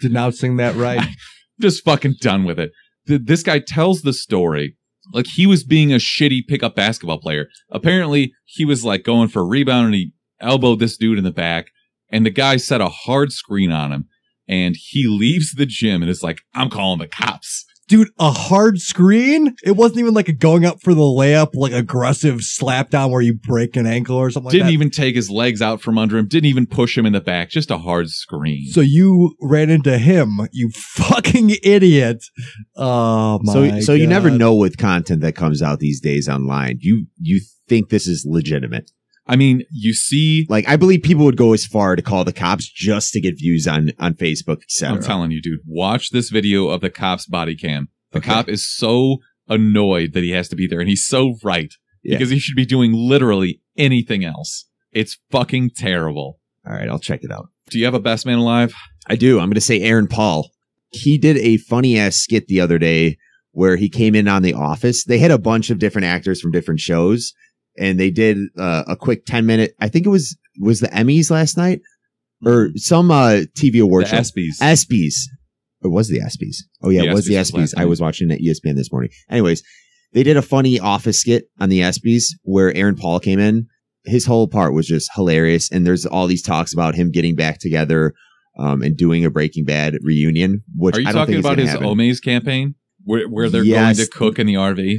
Denouncing that right. I'm just fucking done with it. This guy tells the story like he was being a shitty pickup basketball player. Apparently, he was like going for a rebound and he elbowed this dude in the back. And the guy set a hard screen on him. And he leaves the gym and is like, I'm calling the cops. Dude, a hard screen? It wasn't even like a going up for the layup, like aggressive slap down where you break an ankle or something like that. Didn't even take his legs out from under him. Didn't even push him in the back. Just a hard screen. So you ran into him, you fucking idiot. Oh, my God. So you never know with content that comes out these days online. You think this is legitimate. I mean, you see... Like, I believe people would go as far to call the cops just to get views on Facebook, etc. I'm telling you, dude. Watch this video of the cop's body cam. The cop is so annoyed that he has to be there, and he's so right, because he should be doing literally anything else. It's fucking terrible. All right, I'll check it out. Do you have a best man alive? I do. I'm going to say Aaron Paul. He did a funny-ass skit the other day where he came in on The Office. They had a bunch of different actors from different shows, and they did a quick 10-minute... I think it was the Emmys last night? Or some TV award show. ESPYs. ESPYs. It was the ESPYs. Oh, yeah, it was the ESPYs. I was watching at ESPN this morning. Anyways, they did a funny Office skit on the ESPYs where Aaron Paul came in. His whole part was just hilarious, and there's all these talks about him getting back together and doing a Breaking Bad reunion, which I don't think is going to happen. Are you talking about his Omaze campaign where they're going to cook in the RV?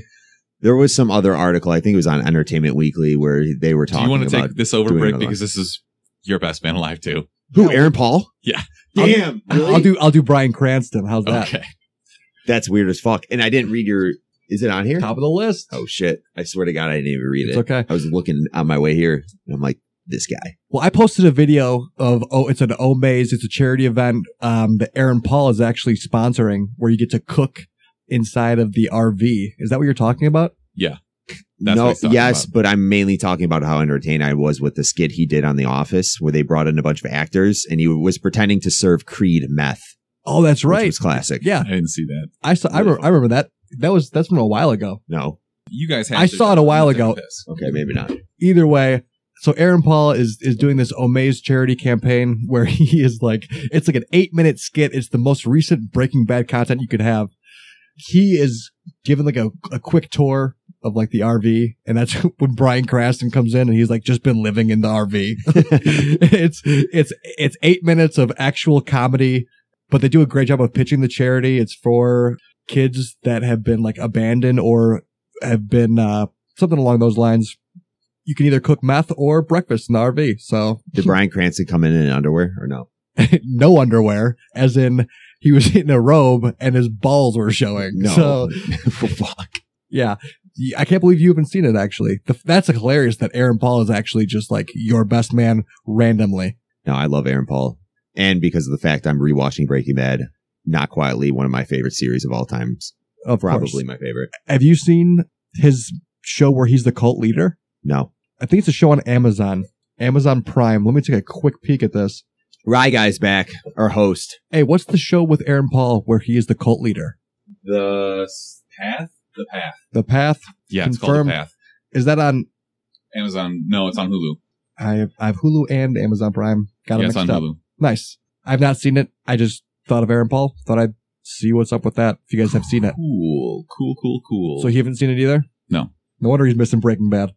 There was some other article, I think it was on Entertainment Weekly, where they were talking about... Do you want to take this over, Brick, because this is your best man alive, too. Who, Aaron Paul? Yeah. Damn. Really? I'll do Bryan Cranston. How's that? Okay. That's weird as fuck. And I didn't read your... Is it on here? Top of the list. Oh, shit. I swear to God, I didn't even read it. It's okay. I was looking on my way here, and I'm like, this guy. Well, I posted a video of, it's an Omaze. It's a charity event that Aaron Paul is actually sponsoring, where you get to cook inside of the RV. Is that what you're talking about? Yeah. Yes, but I'm mainly talking about how entertained I was with the skit he did on The Office, where they brought in a bunch of actors, and he was pretending to serve Creed meth. Oh, that's right. Which was classic. Yeah. I didn't see that. I remember that. That's from a while ago. No, you guys have. I saw it a while ago. Okay, maybe not. Either way, so Aaron Paul is doing this Omaze charity campaign where he is like, it's like an 8-minute skit. It's the most recent Breaking Bad content you could have. He is given like a quick tour of like the RV, and that's when Bryan Cranston comes in, and he's like just been living in the RV. It's 8 minutes of actual comedy, but they do a great job of pitching the charity. It's for kids that have been like abandoned or have been something along those lines. You can either cook meth or breakfast in the RV. So did Bryan Cranston come in underwear or no? No underwear, as in he was in a robe and his balls were showing. No, so, fuck. Yeah, I can't believe you haven't seen it. Actually, that's hilarious that Aaron Paul is actually just like your best man randomly. No, I love Aaron Paul, and because of the fact I'm rewatching Breaking Bad. Not quietly, one of my favorite series of all time. Probably my favorite. Have you seen his show where he's the cult leader? No. I think it's a show on Amazon Prime. Let me take a quick peek at this. Rye Guy's back, our host. Hey, what's the show with Aaron Paul where he is the cult leader? The Path? The Path. The Path? Yeah, confirmed. It's called The Path. Is that on Amazon? No, it's on Hulu. I have Hulu and Amazon Prime. Got it mixed up. Hulu. Nice. I've not seen it. I just... thought of Aaron Paul. Thought I'd see what's up with that. If you guys have seen it, cool. So you haven't seen it either? No. No wonder he's missing Breaking Bad.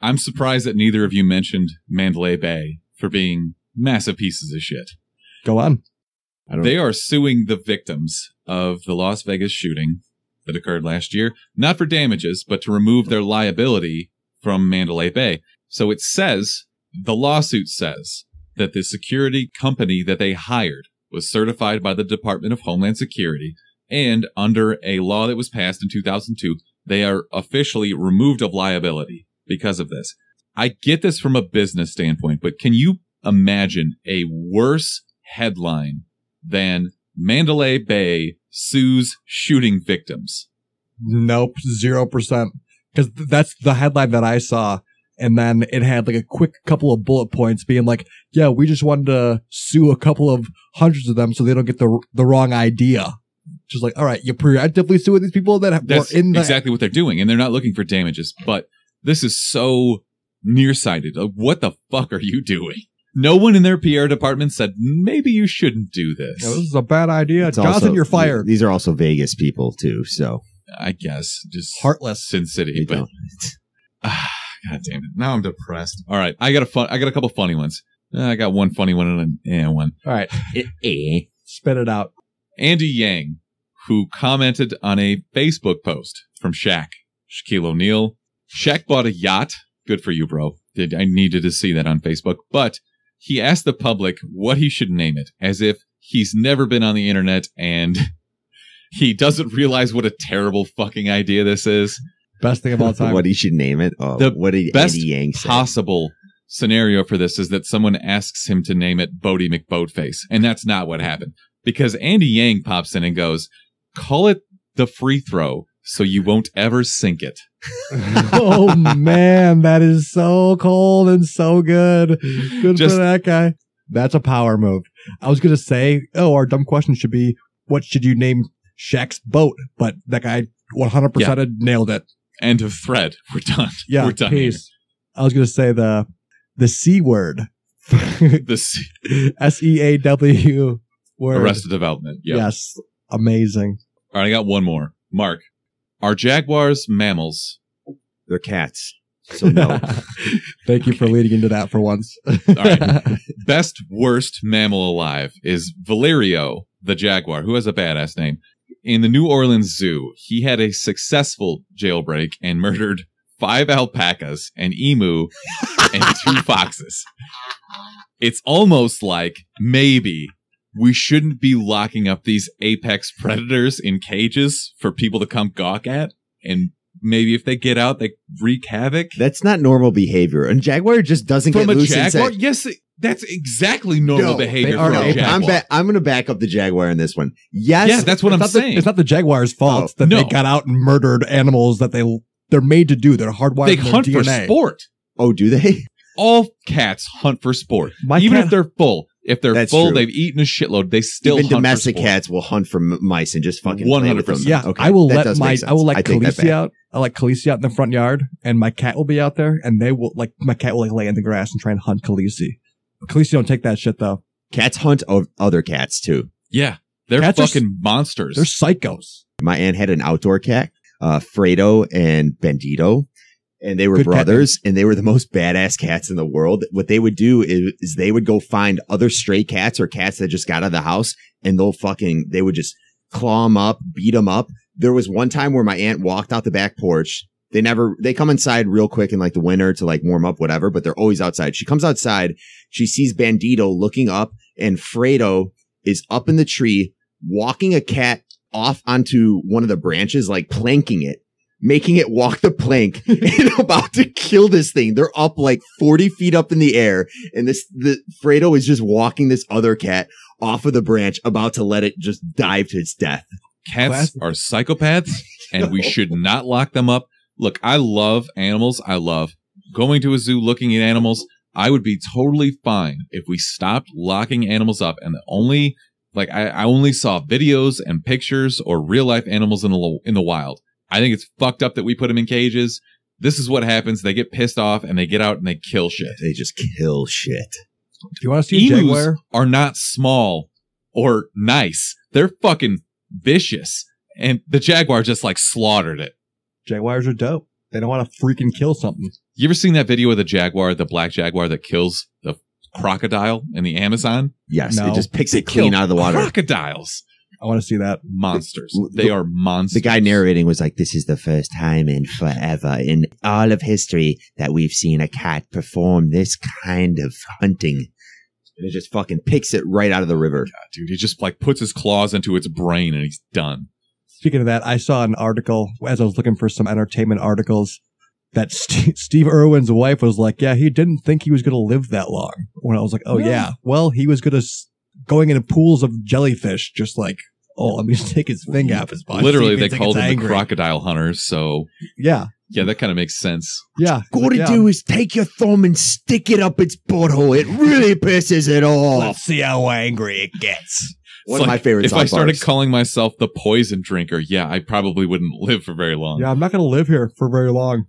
I'm surprised that neither of you mentioned Mandalay Bay for being massive pieces of shit. Go on. They are suing the victims of the Las Vegas shooting that occurred last year, not for damages, but to remove their liability from Mandalay Bay. So it says, the lawsuit says that the security company that they hired was certified by the Department of Homeland Security, and under a law that was passed in 2002, they are officially removed of liability because of this. I get this from a business standpoint, but can you imagine a worse headline than Mandalay Bay sues shooting victims? Nope, 0%. Because that's the headline that I saw. And then it had like a quick couple of bullet points being like, yeah, we just wanted to sue a couple of hundreds of them so they don't get the wrong idea. Just like, all right, you're preemptively suing these people that's in the... exactly what they're doing. And they're not looking for damages. But this is so nearsighted. Like, what the fuck are you doing? No one in their PR department said, maybe you shouldn't do this. Yeah, this is a bad idea. Johnson, you're fired. These are also Vegas people, too. So I guess just heartless Sin City. But... God damn it. Now I'm depressed. All right. I got a couple funny ones. I got one funny one and an one. All right. Spit it out. Andy Yang, who commented on a Facebook post from Shaquille O'Neal. Shaq bought a yacht. Good for you, bro. I needed to see that on Facebook. But he asked the public what he should name it, as if he's never been on the internet and he doesn't realize what a terrible fucking idea this is. Best thing of all time. What he should name it. Oh, the what did best Eddie Yang say? Possible scenario for this is that someone asks him to name it Bodie McBoatface. And that's not what happened. Because Andy Yang pops in and goes, call it the free throw so you won't ever sink it. Oh, man, that is so cold and so good. Good for that guy. That's a power move. I was going to say, oh, our dumb question should be, what should you name Shaq's boat? But that guy 100% nailed it. End of thread. We're done. Yeah, we're done. Peace. I was going to say the C word. The C. S-E-A-W word. Arrested Development. Yep. Yes. Amazing. All right, I got one more. Mark, are jaguars mammals? They're cats. So no. Thank you for leading into that for once. All right. Best worst mammal alive is Valerio the jaguar, who has a badass name. In the New Orleans Zoo, he had a successful jailbreak and murdered 5 alpacas, an emu, and 2 foxes. It's almost like maybe we shouldn't be locking up these apex predators in cages for people to come gawk at, and maybe if they get out, they wreak havoc. That's not normal behavior, and jaguar just doesn't get loose. From a jaguar, yes. That's exactly normal behavior for a jaguar. I'm going to back up the jaguar in this one. Yes. Yeah, that's what I'm saying. It's not the jaguar's fault that they got out and murdered animals that they're made to do. They're hardwired in their DNA. They hunt for sport. Oh, do they? All cats hunt for sport. Even if they're full. If they're full, they've eaten a shitload. They still hunt for sport. Even domestic cats will hunt for mice and just fucking 100%. Yeah, okay, I will let Khaleesi out. I'll let Khaleesi out in the front yard, and my cat will be out there, and they will my cat will lay in the grass and try and hunt Khaleesi. Khaleesi don't take that shit, though. Cats hunt other cats, too. Yeah. They're cats fucking monsters. They're psychos. My aunt had an outdoor cat, Fredo and Bandito, and they were brothers, and they were the most badass cats in the world. What they would do is they would go find other stray cats or cats that just got out of the house, and they would just claw them up, beat them up. There was one time where my aunt walked out the back porch. They come inside real quick in the winter to warm up, whatever, but they're always outside. She comes outside. She sees Bandito looking up, and Fredo is up in the tree, walking a cat off onto one of the branches, planking it, making it walk the plank and about to kill this thing. They're up 40 feet up in the air. And Fredo is just walking this other cat off of the branch, about to let it just dive to its death. Cats are psychopaths and we should not lock them up. Look, I love animals. I love going to a zoo, looking at animals. I would be totally fine if we stopped locking animals up, and I only saw videos and pictures or real life animals in the wild. I think it's fucked up that we put them in cages. This is what happens. They get pissed off and they get out and they kill shit. They just kill shit. Do you want to see a jaguar? Are not small or nice. They're fucking vicious, and the jaguar just slaughtered it. Jaguars are dope. They don't want to freaking kill something. You ever seen that video of the jaguar, the black jaguar that kills the crocodile in the Amazon? Yes. No. It just picks it clean out of the water. Crocodiles. I want to see that. Monsters. They are monsters. The guy narrating was like, this is the first time in forever in all of history that we've seen a cat perform this kind of hunting. And it just fucking picks it right out of the river. God, dude, he just puts his claws into its brain and he's done. Speaking of that, I saw an article as I was looking for some entertainment articles that Steve Irwin's wife was like, yeah, he didn't think he was going to live that long. When I was like, oh, really? Yeah. Well, he was going into pools of jellyfish, just let me just take his thing off his body. Literally, they called him the crocodile hunter. So, yeah. Yeah, that kind of makes sense. Yeah. What you do is take your thumb and stick it up its butthole. It really pisses it off. Let's see how angry it gets. One of my favorites. If I started calling myself the poison drinker, yeah, I probably wouldn't live for very long. Yeah, I'm not going to live here for very long.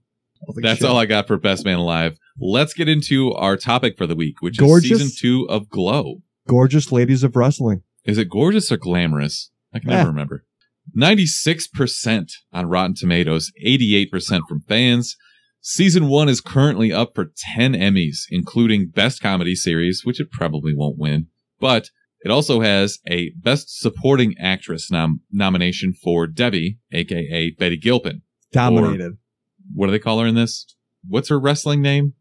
That's all I got for Best Man Alive. Let's get into our topic for the week, which is Season 2 of Glow. Gorgeous Ladies of Wrestling. Is it gorgeous or glamorous? I can never remember. 96% on Rotten Tomatoes, 88% from fans. Season 1 is currently up for 10 Emmys, including Best Comedy Series, which it probably won't win, but... It also has a Best Supporting Actress nomination for Debbie, a.k.a. Betty Gilpin. Dominated. Or, what do they call her in this? What's her wrestling name?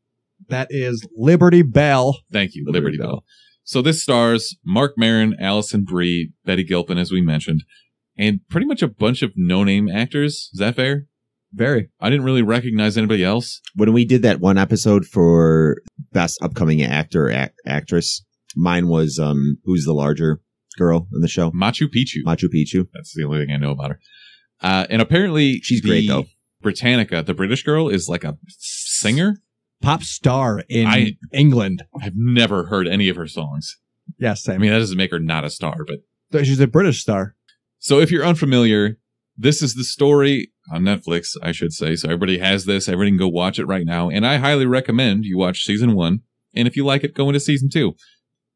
That is Liberty Bell. Thank you, Liberty Bell. So this stars Mark Maron, Allison Brie, Betty Gilpin, as we mentioned, and pretty much a bunch of no-name actors. Is that fair? Very. I didn't really recognize anybody else. When we did that one episode for Best Upcoming Actor or Actress, mine was who's the larger girl in the show? Machu Picchu. That's the only thing I know about her. And apparently she's great though. Britannica, the British girl, is like a singer, pop star in England. I've never heard any of her songs. Yes, yeah, I mean, that doesn't make her not a star, but she's a British star. So if you're unfamiliar, this is the story on Netflix, I should say. So everybody has this. Everybody can go watch it right now. And I highly recommend you watch season 1. And if you like it, go into season 2.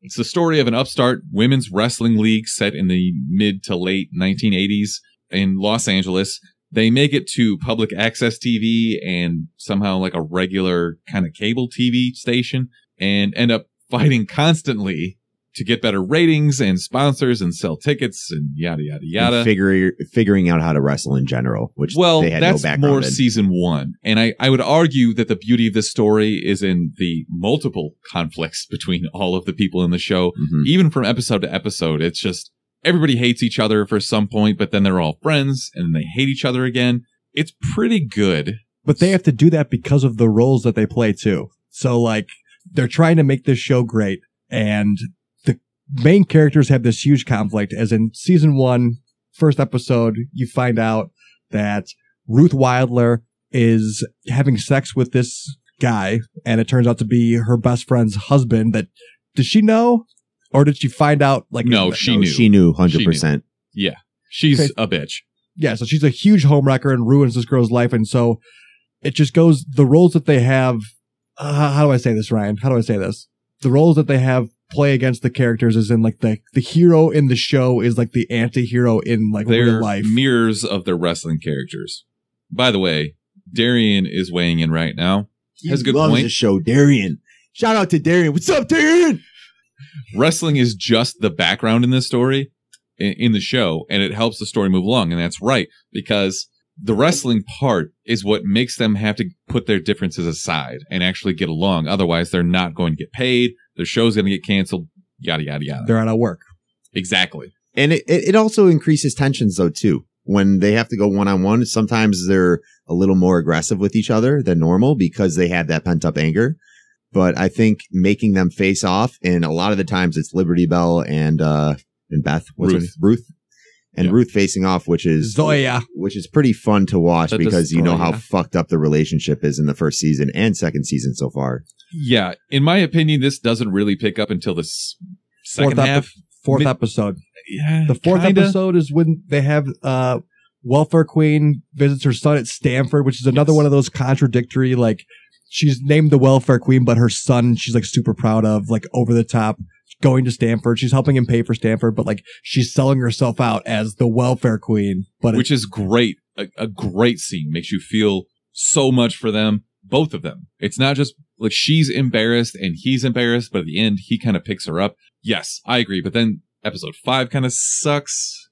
It's the story of an upstart women's wrestling league set in the mid to late 1980s in Los Angeles. They make it to public access TV and somehow like a regular kind of cable TV station and end up fighting constantly to get better ratings and sponsors and sell tickets and yada, yada, yada. And figuring out how to wrestle in general, which they had no background in. Well, that's more season 1. And I would argue that the beauty of this story is in the multiple conflicts between all of the people in the show. Mm-hmm. Even from episode to episode, it's just everybody hates each other for some point, but then they're all friends and they hate each other again. It's pretty good. But they have to do that because of the roles that they play, too. So, like, they're trying to make this show great, and main characters have this huge conflict, as in season 1, first episode, you find out that Ruth Wildler is having sex with this guy, and it turns out to be her best friend's husband. That did she know, or did she find out? Like, no, she knew. She knew 100%. Yeah, she's a bitch. Yeah, so she's a huge homewrecker and ruins this girl's life, and so it just goes. The roles that they have. How do I say this, Ryan? How do I say this? The roles that they have play against the characters, as in like the hero in the show is like the anti-hero in like real life. They're mirrors of their wrestling characters. By the way, Darian is weighing in right now. Has a good point. Loves the show, Darian. Shout out to Darian. What's up, Darian? Wrestling is just the background in this story, in the show, and it helps the story move along. And that's right, because the wrestling part is what makes them have to put their differences aside and actually get along. Otherwise, they're not going to get paid. Their show's going to get canceled, yada, yada, yada. They're out of work. Exactly. And it also increases tensions, though, too. When they have to go one-on-one, sometimes they're a little more aggressive with each other than normal because they have that pent-up anger. But I think making them face off, and a lot of the times it's Liberty Bell and Beth. Ruth. And yeah. Ruth facing off, which is Zoya, which is pretty fun to watch because you know how fucked up the relationship is in the first season and second season so far. Yeah, in my opinion, this doesn't really pick up until the fourth episode. Yeah, the fourth episode is when they have Welfare Queen visits her son at Stanford, which is another one of those contradictory. Like, she's named the Welfare Queen, but her son, she's like super proud of, like over the top. Going to Stanford. She's helping him pay for Stanford, but like she's selling herself out as the welfare queen. But which is great. A great scene. Makes you feel so much for them, both of them. It's not just like she's embarrassed and he's embarrassed, but at the end, he kind of picks her up. Yes, I agree. But then episode 5 kind of sucks.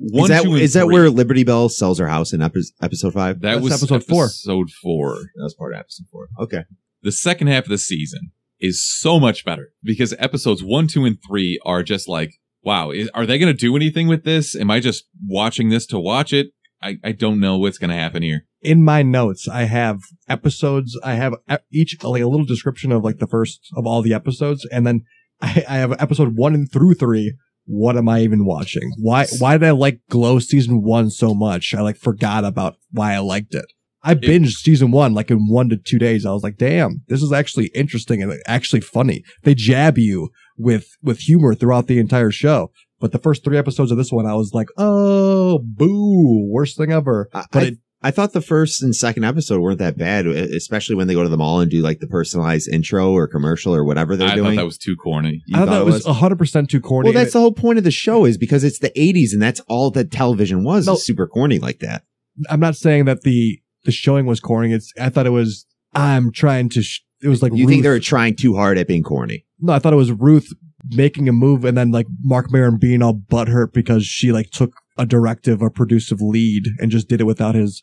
Is that where Liberty Bell sells her house in episode 5? That's episode 4. Episode 4. That was part of episode 4. Okay. The second half of the season is so much better because episodes 1, 2, and 3 are just like, wow, are they going to do anything with this? Am I just watching this to watch it? I don't know what's going to happen here. In my notes, I have episodes. I have each like a little description of like the first of all the episodes. And then I have episode 1 through 3. What am I even watching? Why did I like Glow season 1 so much? I like forgot about why I liked it. I binged season 1 like in 1 to 2 days. I was like, damn, this is actually interesting and actually funny. They jab you with humor throughout the entire show. But the first 3 episodes of this one, I was like, oh, boo, worst thing ever. But I thought the first and second episode weren't that bad, especially when they go to the mall and do like the personalized intro or commercial or whatever they're doing. I thought that was too corny. I thought that was 100% too corny. Well, that's the whole point of the show is because it's the 80s and that's all that television was, is super corny like that. I'm not saying that the showing was corny. I thought it was. I'm trying to. It was like you Ruth. Think they were trying too hard at being corny. No, I thought it was Ruth making a move and then like Mark Maron being all butthurt because she like took a directive or producive lead and just did it without his.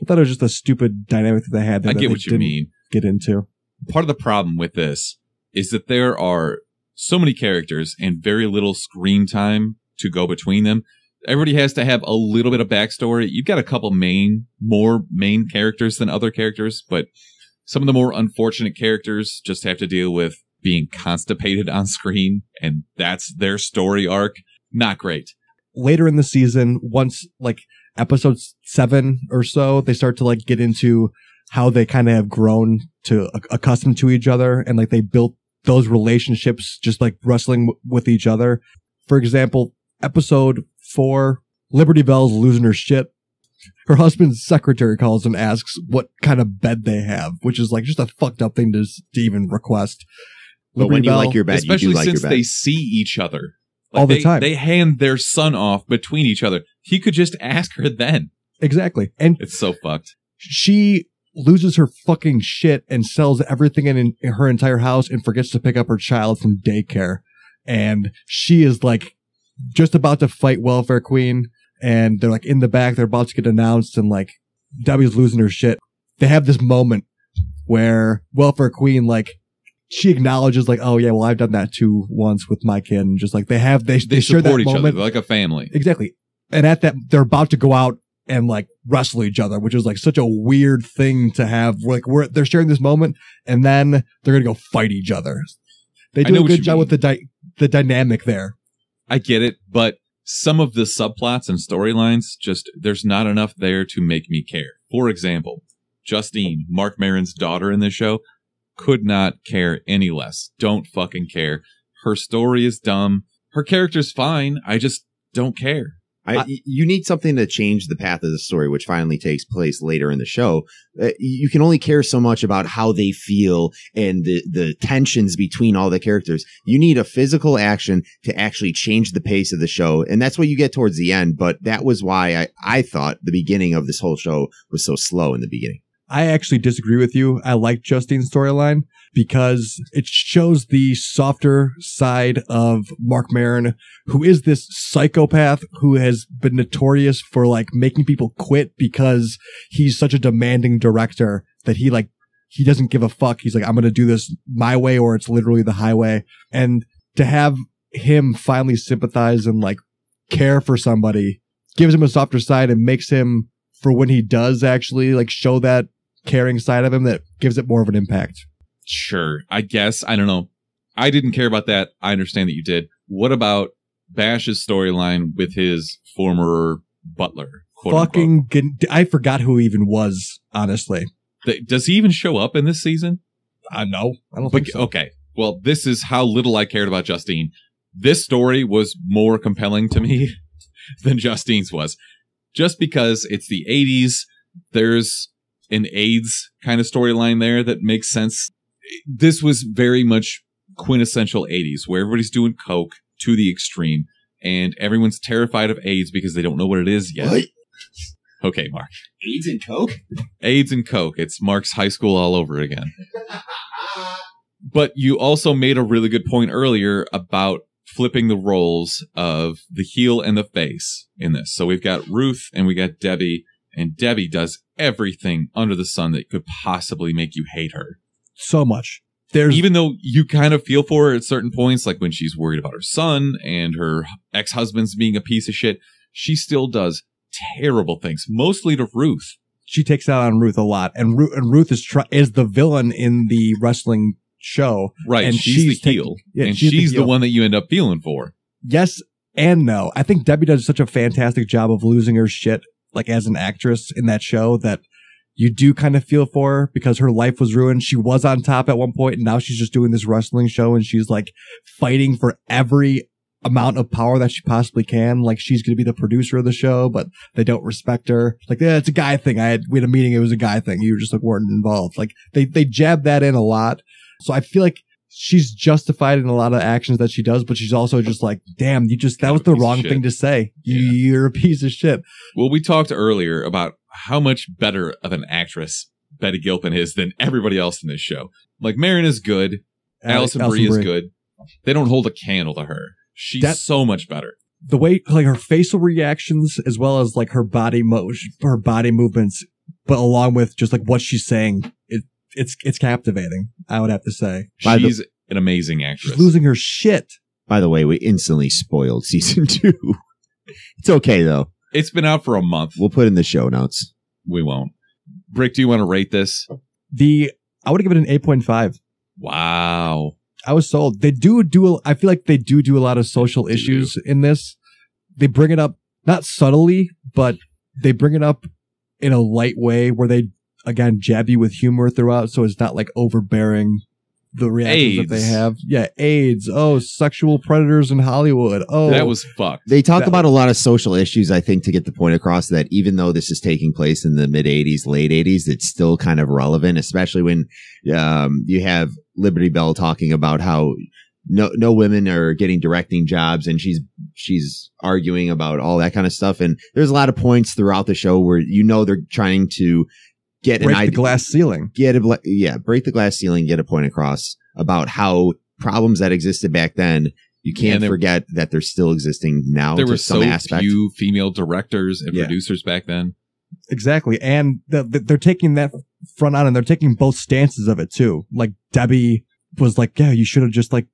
I thought it was just a stupid dynamic that they had. I get what you mean. Get into part of the problem with this is that there are so many characters and very little screen time to go between them. Everybody has to have a little bit of backstory. You've got a couple more main characters than other characters, but some of the more unfortunate characters just have to deal with being constipated on screen, and that's their story arc. Not great. later in the season, once like episode 7 or so, they start to like get into how they kind of have grown to accustomed to each other, and like they built those relationships just like wrestling with each other. For example, episode 4, Liberty Bell's losing her shit. Her husband's secretary calls and asks what kind of bed they have, which is like just a fucked up thing to even request. But Liberty when you Bell, like your bed, especially you do like since your bed. They see each other like all the time. They hand their son off between each other. He could just ask her then. Exactly. And it's so fucked. She loses her fucking shit and sells everything in her entire house and forgets to pick up her child from daycare. And she is like just about to fight Welfare Queen. And they're like in the back, they're about to get announced, and like Debbie's losing her shit. They have this moment where Welfare Queen, like, she acknowledges, like, oh yeah, well, I've done that too once with my kid. And just like they share that moment. They support each other like a family. Exactly. And at that, they're about to go out and like wrestle each other, which is like such a weird thing to have. Like, they're sharing this moment, and then they're going to go fight each other. They do a good job with the dynamic there. I get it, but some of the subplots and storylines, just there's not enough there to make me care. For example, Justine, Mark Maron's daughter in this show, could not care any less. Don't fucking care. Her story is dumb. Her character's fine. I just don't care. You need something to change the path of the story, which finally takes place later in the show. You can only care so much about how they feel and the tensions between all the characters. You need a physical action to actually change the pace of the show. And that's what you get towards the end. But that was why I thought the beginning of this whole show was so slow in the beginning. I actually disagree with you. I like Justine's storyline because it shows the softer side of Mark Maron, who is this psychopath who has been notorious for like making people quit because he's such a demanding director that he doesn't give a fuck. He's like, I'm going to do this my way or it's literally the highway. And to have him finally sympathize and like care for somebody gives him a softer side and makes him, for when he does actually like show that caring side of him, that gives it more of an impact. Sure, I guess. I don't know. I didn't care about that. I understand that you did. What about Bash's storyline with his former butler? Fucking, I forgot who he even was, honestly. Does he even show up in this season? No, I don't think so. Okay, well, this is how little I cared about Justine. This story was more compelling to me than Justine's was. Just because it's the 80s, there's an AIDS kind of storyline there that makes sense. This was very much quintessential 80s, where everybody's doing coke to the extreme, and everyone's terrified of AIDS because they don't know what it is yet. What? Okay, Mark. AIDS and coke? AIDS and coke. It's Mark's high school all over again. But you also made a really good point earlier about flipping the roles of the heel and the face in this. So we've got Ruth and we got Debbie, and Debbie does everything under the sun that could possibly make you hate her. So much. Even though you kind of feel for her at certain points, like when she's worried about her son and her ex-husband's being a piece of shit, she still does terrible things, mostly to Ruth. She takes out on Ruth a lot, and Ruth is the villain in the wrestling show, right? And she's the heel, and she's the one that you end up feeling for. Yes and no. I think Debbie does such a fantastic job of losing her shit, like as an actress in that show, that you do kind of feel for her because her life was ruined. She was on top at one point, and now she's just doing this wrestling show, and she's like fighting for every amount of power that she possibly can. Like, she's going to be the producer of the show, but they don't respect her. Like, yeah, it's a guy thing. We had a meeting. It was a guy thing. You just like weren't involved. Like they jab that in a lot. So I feel like she's justified in a lot of actions that she does, but she's also just like, damn, that was the wrong thing to say. You're a piece of shit. Well, we talked earlier about how much better of an actress Betty Gilpin is than everybody else in this show. Like, Marin is good. Alison Brie is good. They don't hold a candle to her. She's so much better. The way, like, her facial reactions, as well as like her body movements, but along with just like what she's saying, it's captivating, I would have to say. She's an amazing actress. She's losing her shit. By the way, we instantly spoiled season 2. It's okay, though. It's been out for a month. We'll put in the show notes. We won't. Brick, do you want to rate this? I would give it an 8.5. Wow. I was sold. I feel like they do a lot of social issues in this. they bring it up, not subtly, but they bring it up in a light way where they, again, jab you with humor throughout, so it's not like overbearing the reactions that they have. Yeah, AIDS. Oh, sexual predators in Hollywood. Oh, that was fucked. They talk about a lot of social issues, I think, to get the point across that even though this is taking place in the mid 80s, late 80s, it's still kind of relevant, especially when you have Liberty Bell talking about how no women are getting directing jobs, and she's arguing about all that kind of stuff. And there's a lot of points throughout the show where, you know, they're trying to break the glass ceiling, get a point across about how problems that existed back then, you can't forget that they're still existing now. There were so few female directors and producers back then. Exactly. And they're taking that front on, and they're taking both stances of it too. Like Debbie was like, yeah, you should have just like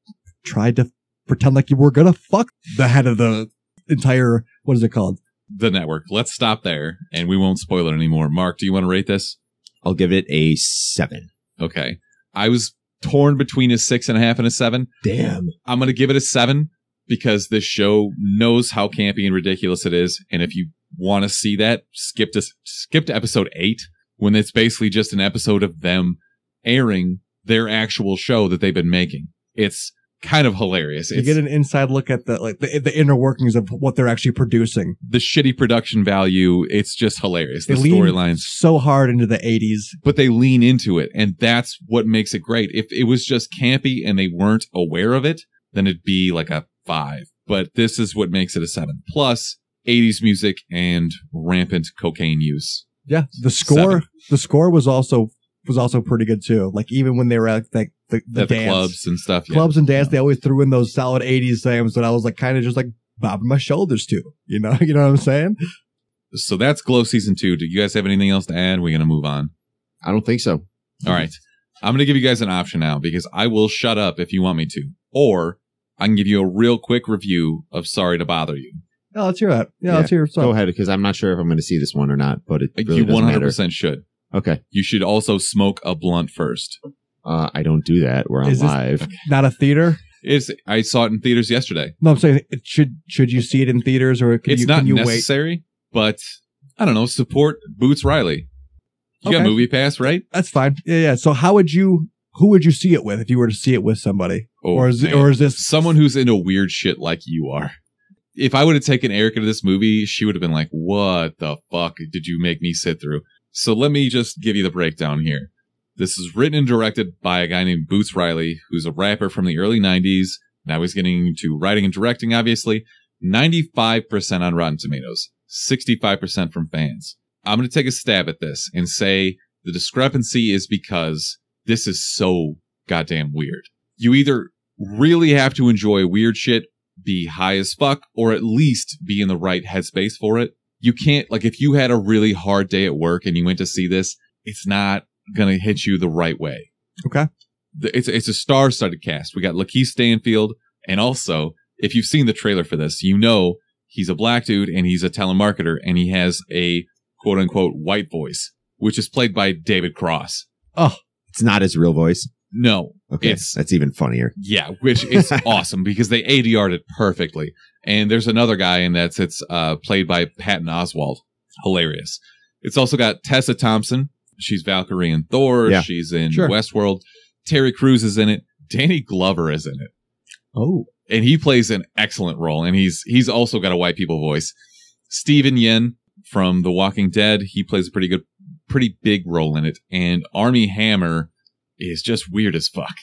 tried to pretend like you were gonna fuck the head of the entire, what is it called? The network. Let's stop there, and we won't spoil it anymore. Mark, do you want to rate this? I'll give it a 7. Okay. I was torn between a 6.5 and a 7. Damn. I'm going to give it a 7 because this show knows how campy and ridiculous it is. And if you want to see that, skip to episode 8, when it's basically just an episode of them airing their actual show that they've been making. It's kind of hilarious. You get an inside look at the inner workings of what they're actually producing. The shitty production value, it's just hilarious. The storylines so hard into the 80s, but they lean into it, and that's what makes it great. If it was just campy and they weren't aware of it, then it'd be like a 5. But this is what makes it a 7. Plus 80s music and rampant cocaine use. Yeah, the score, 7. The score was also pretty good too. Like even when they were at like the clubs and stuff, and dance, they always threw in those solid 80s slams that I was like kind of just like bobbing my shoulders to. You know what I'm saying? So that's Glow Season 2. Do you guys have anything else to add? We're gonna move on. I don't think so. All right, I'm gonna give you guys an option now, because I will shut up if you want me to, or I can give you a real quick review of Sorry to Bother You. No, let's hear that. Yeah, let's hear. Go ahead, because I'm not sure if I'm gonna see this one or not, but it really, you 100% should. Okay. You should also smoke a blunt first. I don't do that. We're on live. Not a theater? I saw it in theaters yesterday. No, I'm saying should you see it in theaters, or can you wait? It's not necessary, but I don't know. Support Boots Riley. You got Movie Pass, right? That's fine. Yeah. So who would you see it with if you were to see it with somebody? Oh, or is this someone who's into weird shit like you are? If I would have taken Erica to this movie, she would have been like, what the fuck did you make me sit through? So let me just give you the breakdown here. This is written and directed by a guy named Boots Riley, who's a rapper from the early 90s. Now he's getting into writing and directing, obviously. 95% on Rotten Tomatoes, 65% from fans. I'm going to take a stab at this and say the discrepancy is because this is so goddamn weird. You either really have to enjoy weird shit, be high as fuck, or at least be in the right headspace for it. You can't, like, if you had a really hard day at work and you went to see this, it's not going to hit you the right way. Okay. It's a star-studded cast. We got Lakeith Stanfield. And also, if you've seen the trailer for this, you know he's a black dude and he's a telemarketer, and he has a quote-unquote white voice, which is played by David Cross. Oh, it's not his real voice. No. Okay. That's even funnier. Yeah, which is awesome because they ADR'd it perfectly. And there's another guy, and it's played by Patton Oswalt. Hilarious. It's also got Tessa Thompson. She's Valkyrie in Thor. Yeah. She's in Westworld. Terry Crews is in it. Danny Glover is in it. Oh. And he plays an excellent role, and he's also got a white people voice. Steven Yeun from The Walking Dead, he plays a pretty big role in it. And Armie Hammer is just weird as fuck.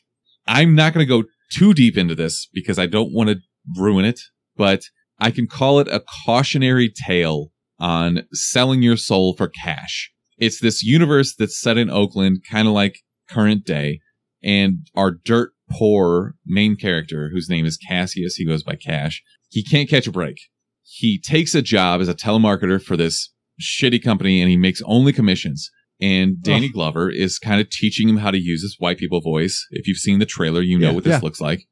I'm not going to go too deep into this because I don't want to ruin it, but I can call it a cautionary tale on selling your soul for cash. It's this universe that's set in Oakland, kind of like current day, and our dirt poor main character, whose name is Cassius, he goes by Cash, he can't catch a break. He takes a job as a telemarketer for this shitty company, and he makes only commissions. And Danny Glover is kind of teaching him how to use his white people voice. If you've seen the trailer, you know what this looks like.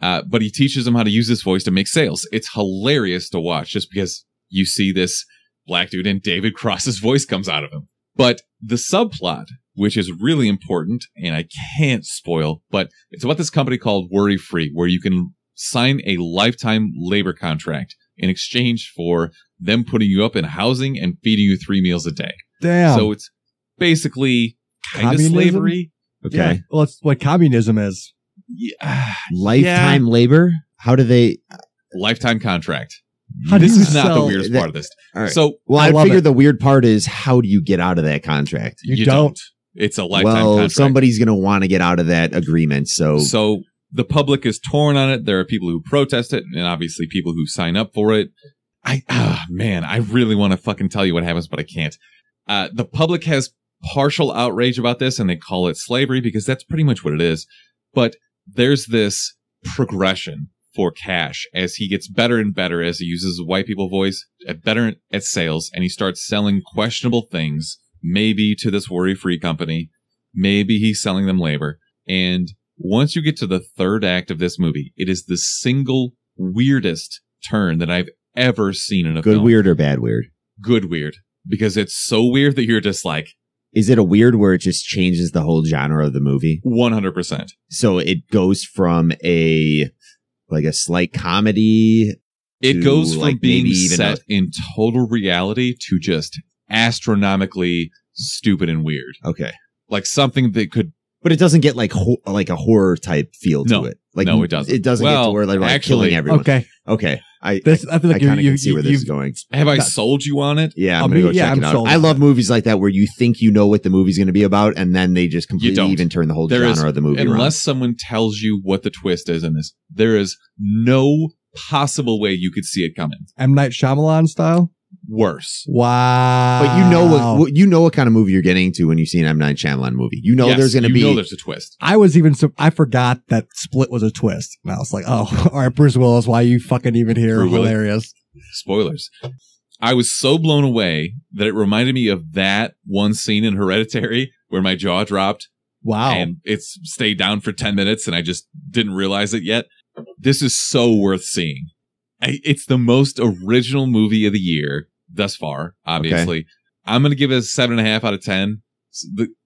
But he teaches him how to use his voice to make sales. It's hilarious to watch just because you see this black dude and David Cross's voice comes out of him. But the subplot, which is really important, and I can't spoil, but it's about this company called Worry Free, where you can sign a lifetime labor contract in exchange for them putting you up in housing and feeding you 3 meals a day. Damn. So it's basically kind of slavery. Okay. Yeah. Well, it's what communism is. Yeah. Lifetime labor? How do they... Lifetime contract. This is not the weirdest part of this. All right. So, well, I figure the weird part is, how do you get out of that contract? You don't. It's a lifetime contract. Somebody's going to want to get out of that agreement. So the public is torn on it. There are people who protest it, and obviously people who sign up for it. I really want to fucking tell you what happens, but I can't. The public has partial outrage about this, and they call it slavery because that's pretty much what it is. But there's this progression for Cash as he gets better and better, as he uses a white people voice, better at sales, and he starts selling questionable things, maybe to this worry-free company, maybe he's selling them labor. And once you get to the third act of this movie, it is the single weirdest turn that I've ever seen in a film. Good weird or bad weird? Good weird, because it's so weird that you're just like... Is it a weird where it just changes the whole genre of the movie? 100%. So it goes from a slight comedy. It goes from being set in total reality to just astronomically stupid and weird. Okay. Like something that could... But it doesn't get like a horror type feel to it. Like, no, it doesn't. It doesn't get to where like killing everyone. Okay. I feel like I kind of can see where this is going. Have I sold you on it? Yeah, I'm going to go check it out. I love movies like that where you think you know what the movie's going to be about, and then they just completely turn the whole genre of the movie around. Unless someone tells you what the twist is in this, there is no possible way you could see it coming. M. Night Shyamalan style? Worse. Wow. But you know what kind of movie you're getting into when you see an M. Night Shyamalan movie. There's a twist. I forgot that Split was a twist. And I was like, oh, all right, Bruce Willis, why are you fucking even here? Hilarious. Spoilers. I was so blown away that it reminded me of that one scene in Hereditary where my jaw dropped. Wow. And it's stayed down for 10 minutes and I just didn't realize it yet. This is so worth seeing. It's the most original movie of the year thus far, obviously. Okay. I'm going to give it a 7.5 out of 10.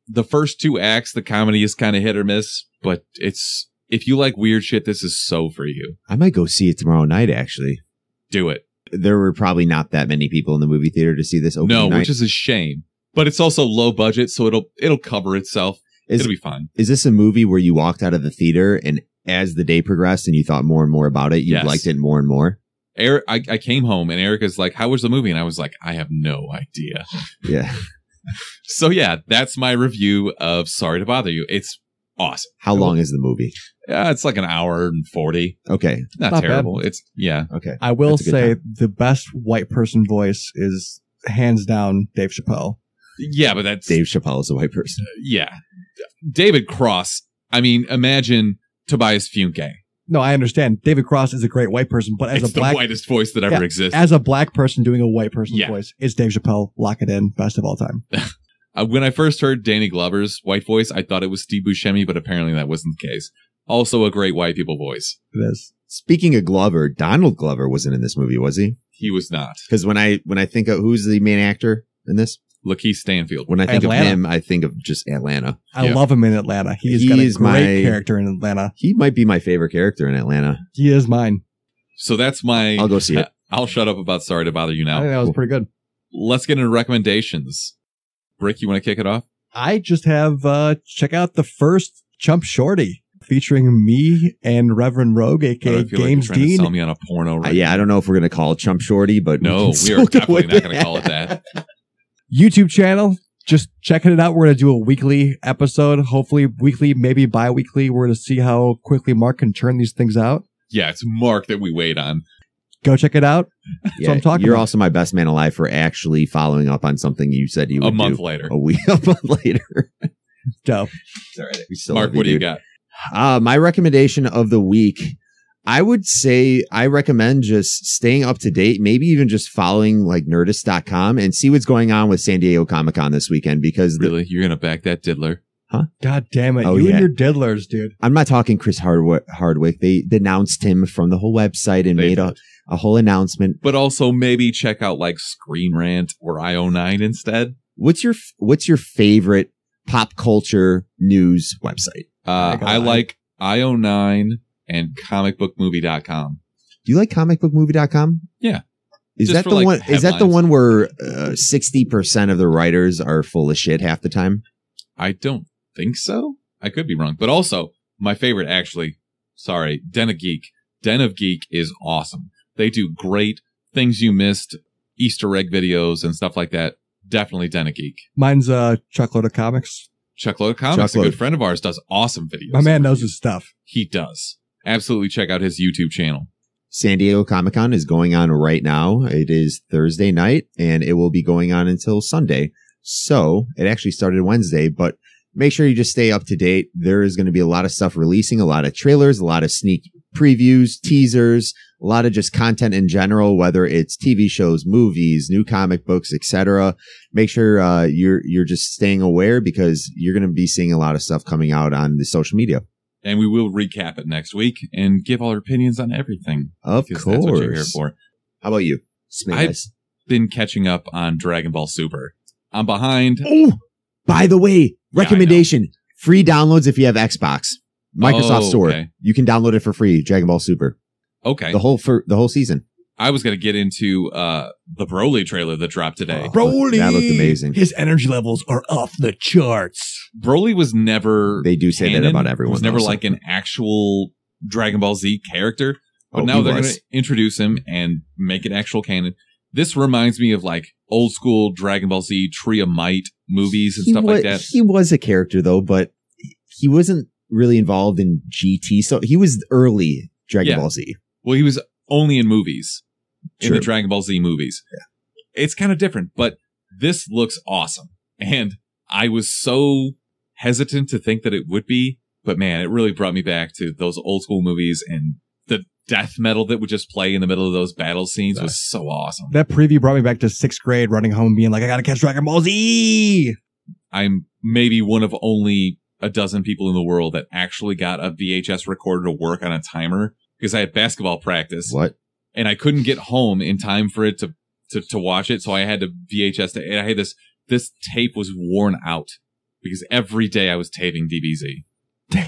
The first two acts, the comedy is kind of hit or miss, but it's, if you like weird shit, this is so for you. I might go see it tomorrow night, actually. Do it. There were probably not that many people in the movie theater to see this opening night. No, which is a shame. But it's also low budget, so it'll cover itself. It'll be fine. Is this a movie where you walked out of the theater and as the day progressed and you thought more and more about it, you liked it more and more? I came home and Erica's like, how was the movie? And I was like, I have no idea. Yeah. So yeah, that's my review of Sorry to Bother You. It's awesome. How long is the movie? It's like 1 hour and 40. Okay. Not terrible. Bad. It's okay. I will say the best white person voice is hands down Dave Chappelle. Yeah, but that's... Dave Chappelle is a white person. Yeah. David Cross. I mean, imagine Tobias Funke. No, I understand. David Cross is a great white person, but it's a black... It's the whitest voice that ever exists. As a black person doing a white person's voice, it's Dave Chappelle. Lock it in. Best of all time. When I first heard Danny Glover's white voice, I thought it was Steve Buscemi, but apparently that wasn't the case. Also a great white people voice. It is. Speaking of Glover, Donald Glover wasn't in this movie, was he? He was not. Because when I think of who's the main actor in this... Lakeith Stanfield. When I think of him, I think of just Atlanta. I love him in Atlanta. He's got a great character in Atlanta. He might be my favorite character in Atlanta. He is mine. So that's my... I'll go see it. I'll shut up about Sorry to Bother You now. I think that was pretty good. Let's get into recommendations. Rick, you want to kick it off? I just have... check out the first Chump Shorty featuring me and Reverend Rogue, a.k.a. James Dean. You're trying to sell me on a porno right now. I don't know if we're going to call it Chump Shorty, but... No, we are definitely not going to call it that. YouTube channel, just checking it out. We're going to do a weekly episode, hopefully weekly, maybe bi-weekly. We're going to see how quickly Mark can turn these things out. Yeah, it's Mark that we wait on. Go check it out. That's what I'm talking about. You're also my best man alive for actually following up on something you said you would do. A month later. Dope. Sorry, Mark, what do you got? My recommendation of the week... I would say I recommend just staying up to date, maybe even just following like Nerdist.com and see what's going on with San Diego Comic-Con this weekend. Because really, you're going to back that diddler? Huh? God damn it. And your diddlers, dude. I'm not talking Chris Hardwick. They denounced him from the whole website and made a whole announcement. But also maybe check out like Screen Rant or IO9 instead. What's your favorite pop culture news website? I like IO9. And comicbookmovie.com. Do you like comicbookmovie.com? Yeah. Is that the one? Is that the one where 60% of the writers are full of shit half the time? I don't think so. I could be wrong. But also, my favorite, actually, sorry, Den of Geek. Den of Geek is awesome. They do great things you missed, Easter egg videos and stuff like that. Definitely Den of Geek. Mine's Chuckload of Comics. Chuckload of Comics, Chuckload. A good friend of ours, does awesome videos. My man knows his stuff. He does. Absolutely check out his YouTube channel. San Diego Comic-Con is going on right now. It is Thursday night, and it will be going on until Sunday. So it actually started Wednesday, but make sure you just stay up to date. There is going to be a lot of stuff releasing, a lot of trailers, a lot of sneak previews, teasers, a lot of just content in general, whether it's TV shows, movies, new comic books, etc. Make sure you're just staying aware, because you're going to be seeing a lot of stuff coming out on the social media. And we will recap it next week and give our opinions on everything. Of course. That's what you're here for. How about you? I've been catching up on Dragon Ball Super. I'm behind. Oh, by the way, recommendation. Yeah, free downloads if you have Xbox. Microsoft Store. Okay. You can download it for free, Dragon Ball Super. Okay. The whole season. I was going to get into the Broly trailer that dropped today. Broly! That looked amazing. His energy levels are off the charts. Broly was never... They do say that about everyone. He was never also. Like an actual Dragon Ball Z character. But now they're going to introduce him and make it actual canon. This reminds me of like old school Dragon Ball Z, Tree of Might movies and stuff like that. He was a character though, but he wasn't really involved in GT. So he was early Dragon Ball Z. Well, he was... only in movies, in the Dragon Ball Z movies. Yeah. It's kind of different, but this looks awesome. And I was so hesitant to think that it would be, but man, it really brought me back to those old school movies, and the death metal that would just play in the middle of those battle scenes was so awesome. That preview brought me back to sixth grade, running home being like, I gotta catch Dragon Ball Z. I'm maybe one of only a dozen people in the world that actually got a VHS recorder to work on a timer. Because I had basketball practice. What? And I couldn't get home in time for it to watch it. So I had to VHS it. And I had this tape was worn out because every day I was taping DBZ.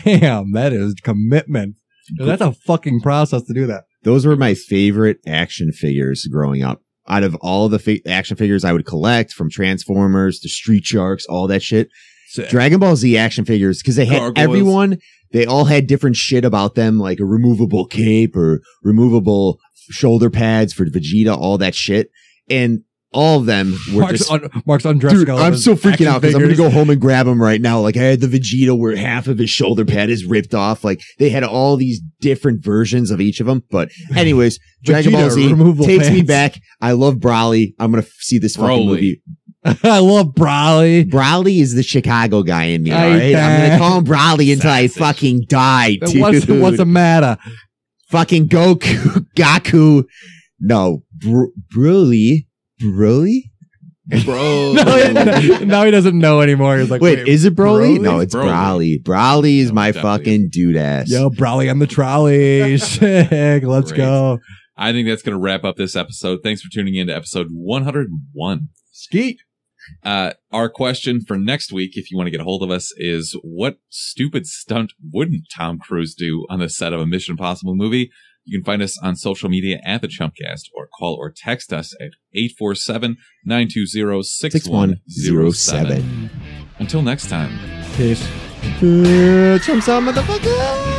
Damn, that is commitment. That's a fucking process to do that. Those were my favorite action figures growing up. Out of all the action figures I would collect, from Transformers to Street Sharks, all that shit. Sick. Dragon Ball Z action figures, because they had everyone... They all had different shit about them, like a removable cape or removable shoulder pads for Vegeta, all that shit. And all of them were Mark's undressed. Dude, I'm so freaking out because I'm going to go home and grab him right now. Like I had the Vegeta where half of his shoulder pad is ripped off. Like they had all these different versions of each of them. But anyways, Dragon Ball Z takes me back. I love Broly. I'm going to see this fucking movie. I love Broly. Broly is the Chicago guy in me, all right? I'm going to call him Broly until I fucking die, dude. What's the matter? Fucking Gaku. No, Broly? Bro. Now he doesn't know anymore. He's like, Wait, is it Broly? No, it's Broly. Broly is my fucking dude ass. Yo, Broly on the trolley. Sick. Let's go. I think that's going to wrap up this episode. Thanks for tuning in to episode 101. Skeet. Our question for next week, if you want to get a hold of us, is what stupid stunt wouldn't Tom Cruise do on the set of a Mission Impossible movie? You can find us on social media at the Chumpcast, or call or text us at 847-920-6107. Until next time. Peace. Chumps out, motherfucker.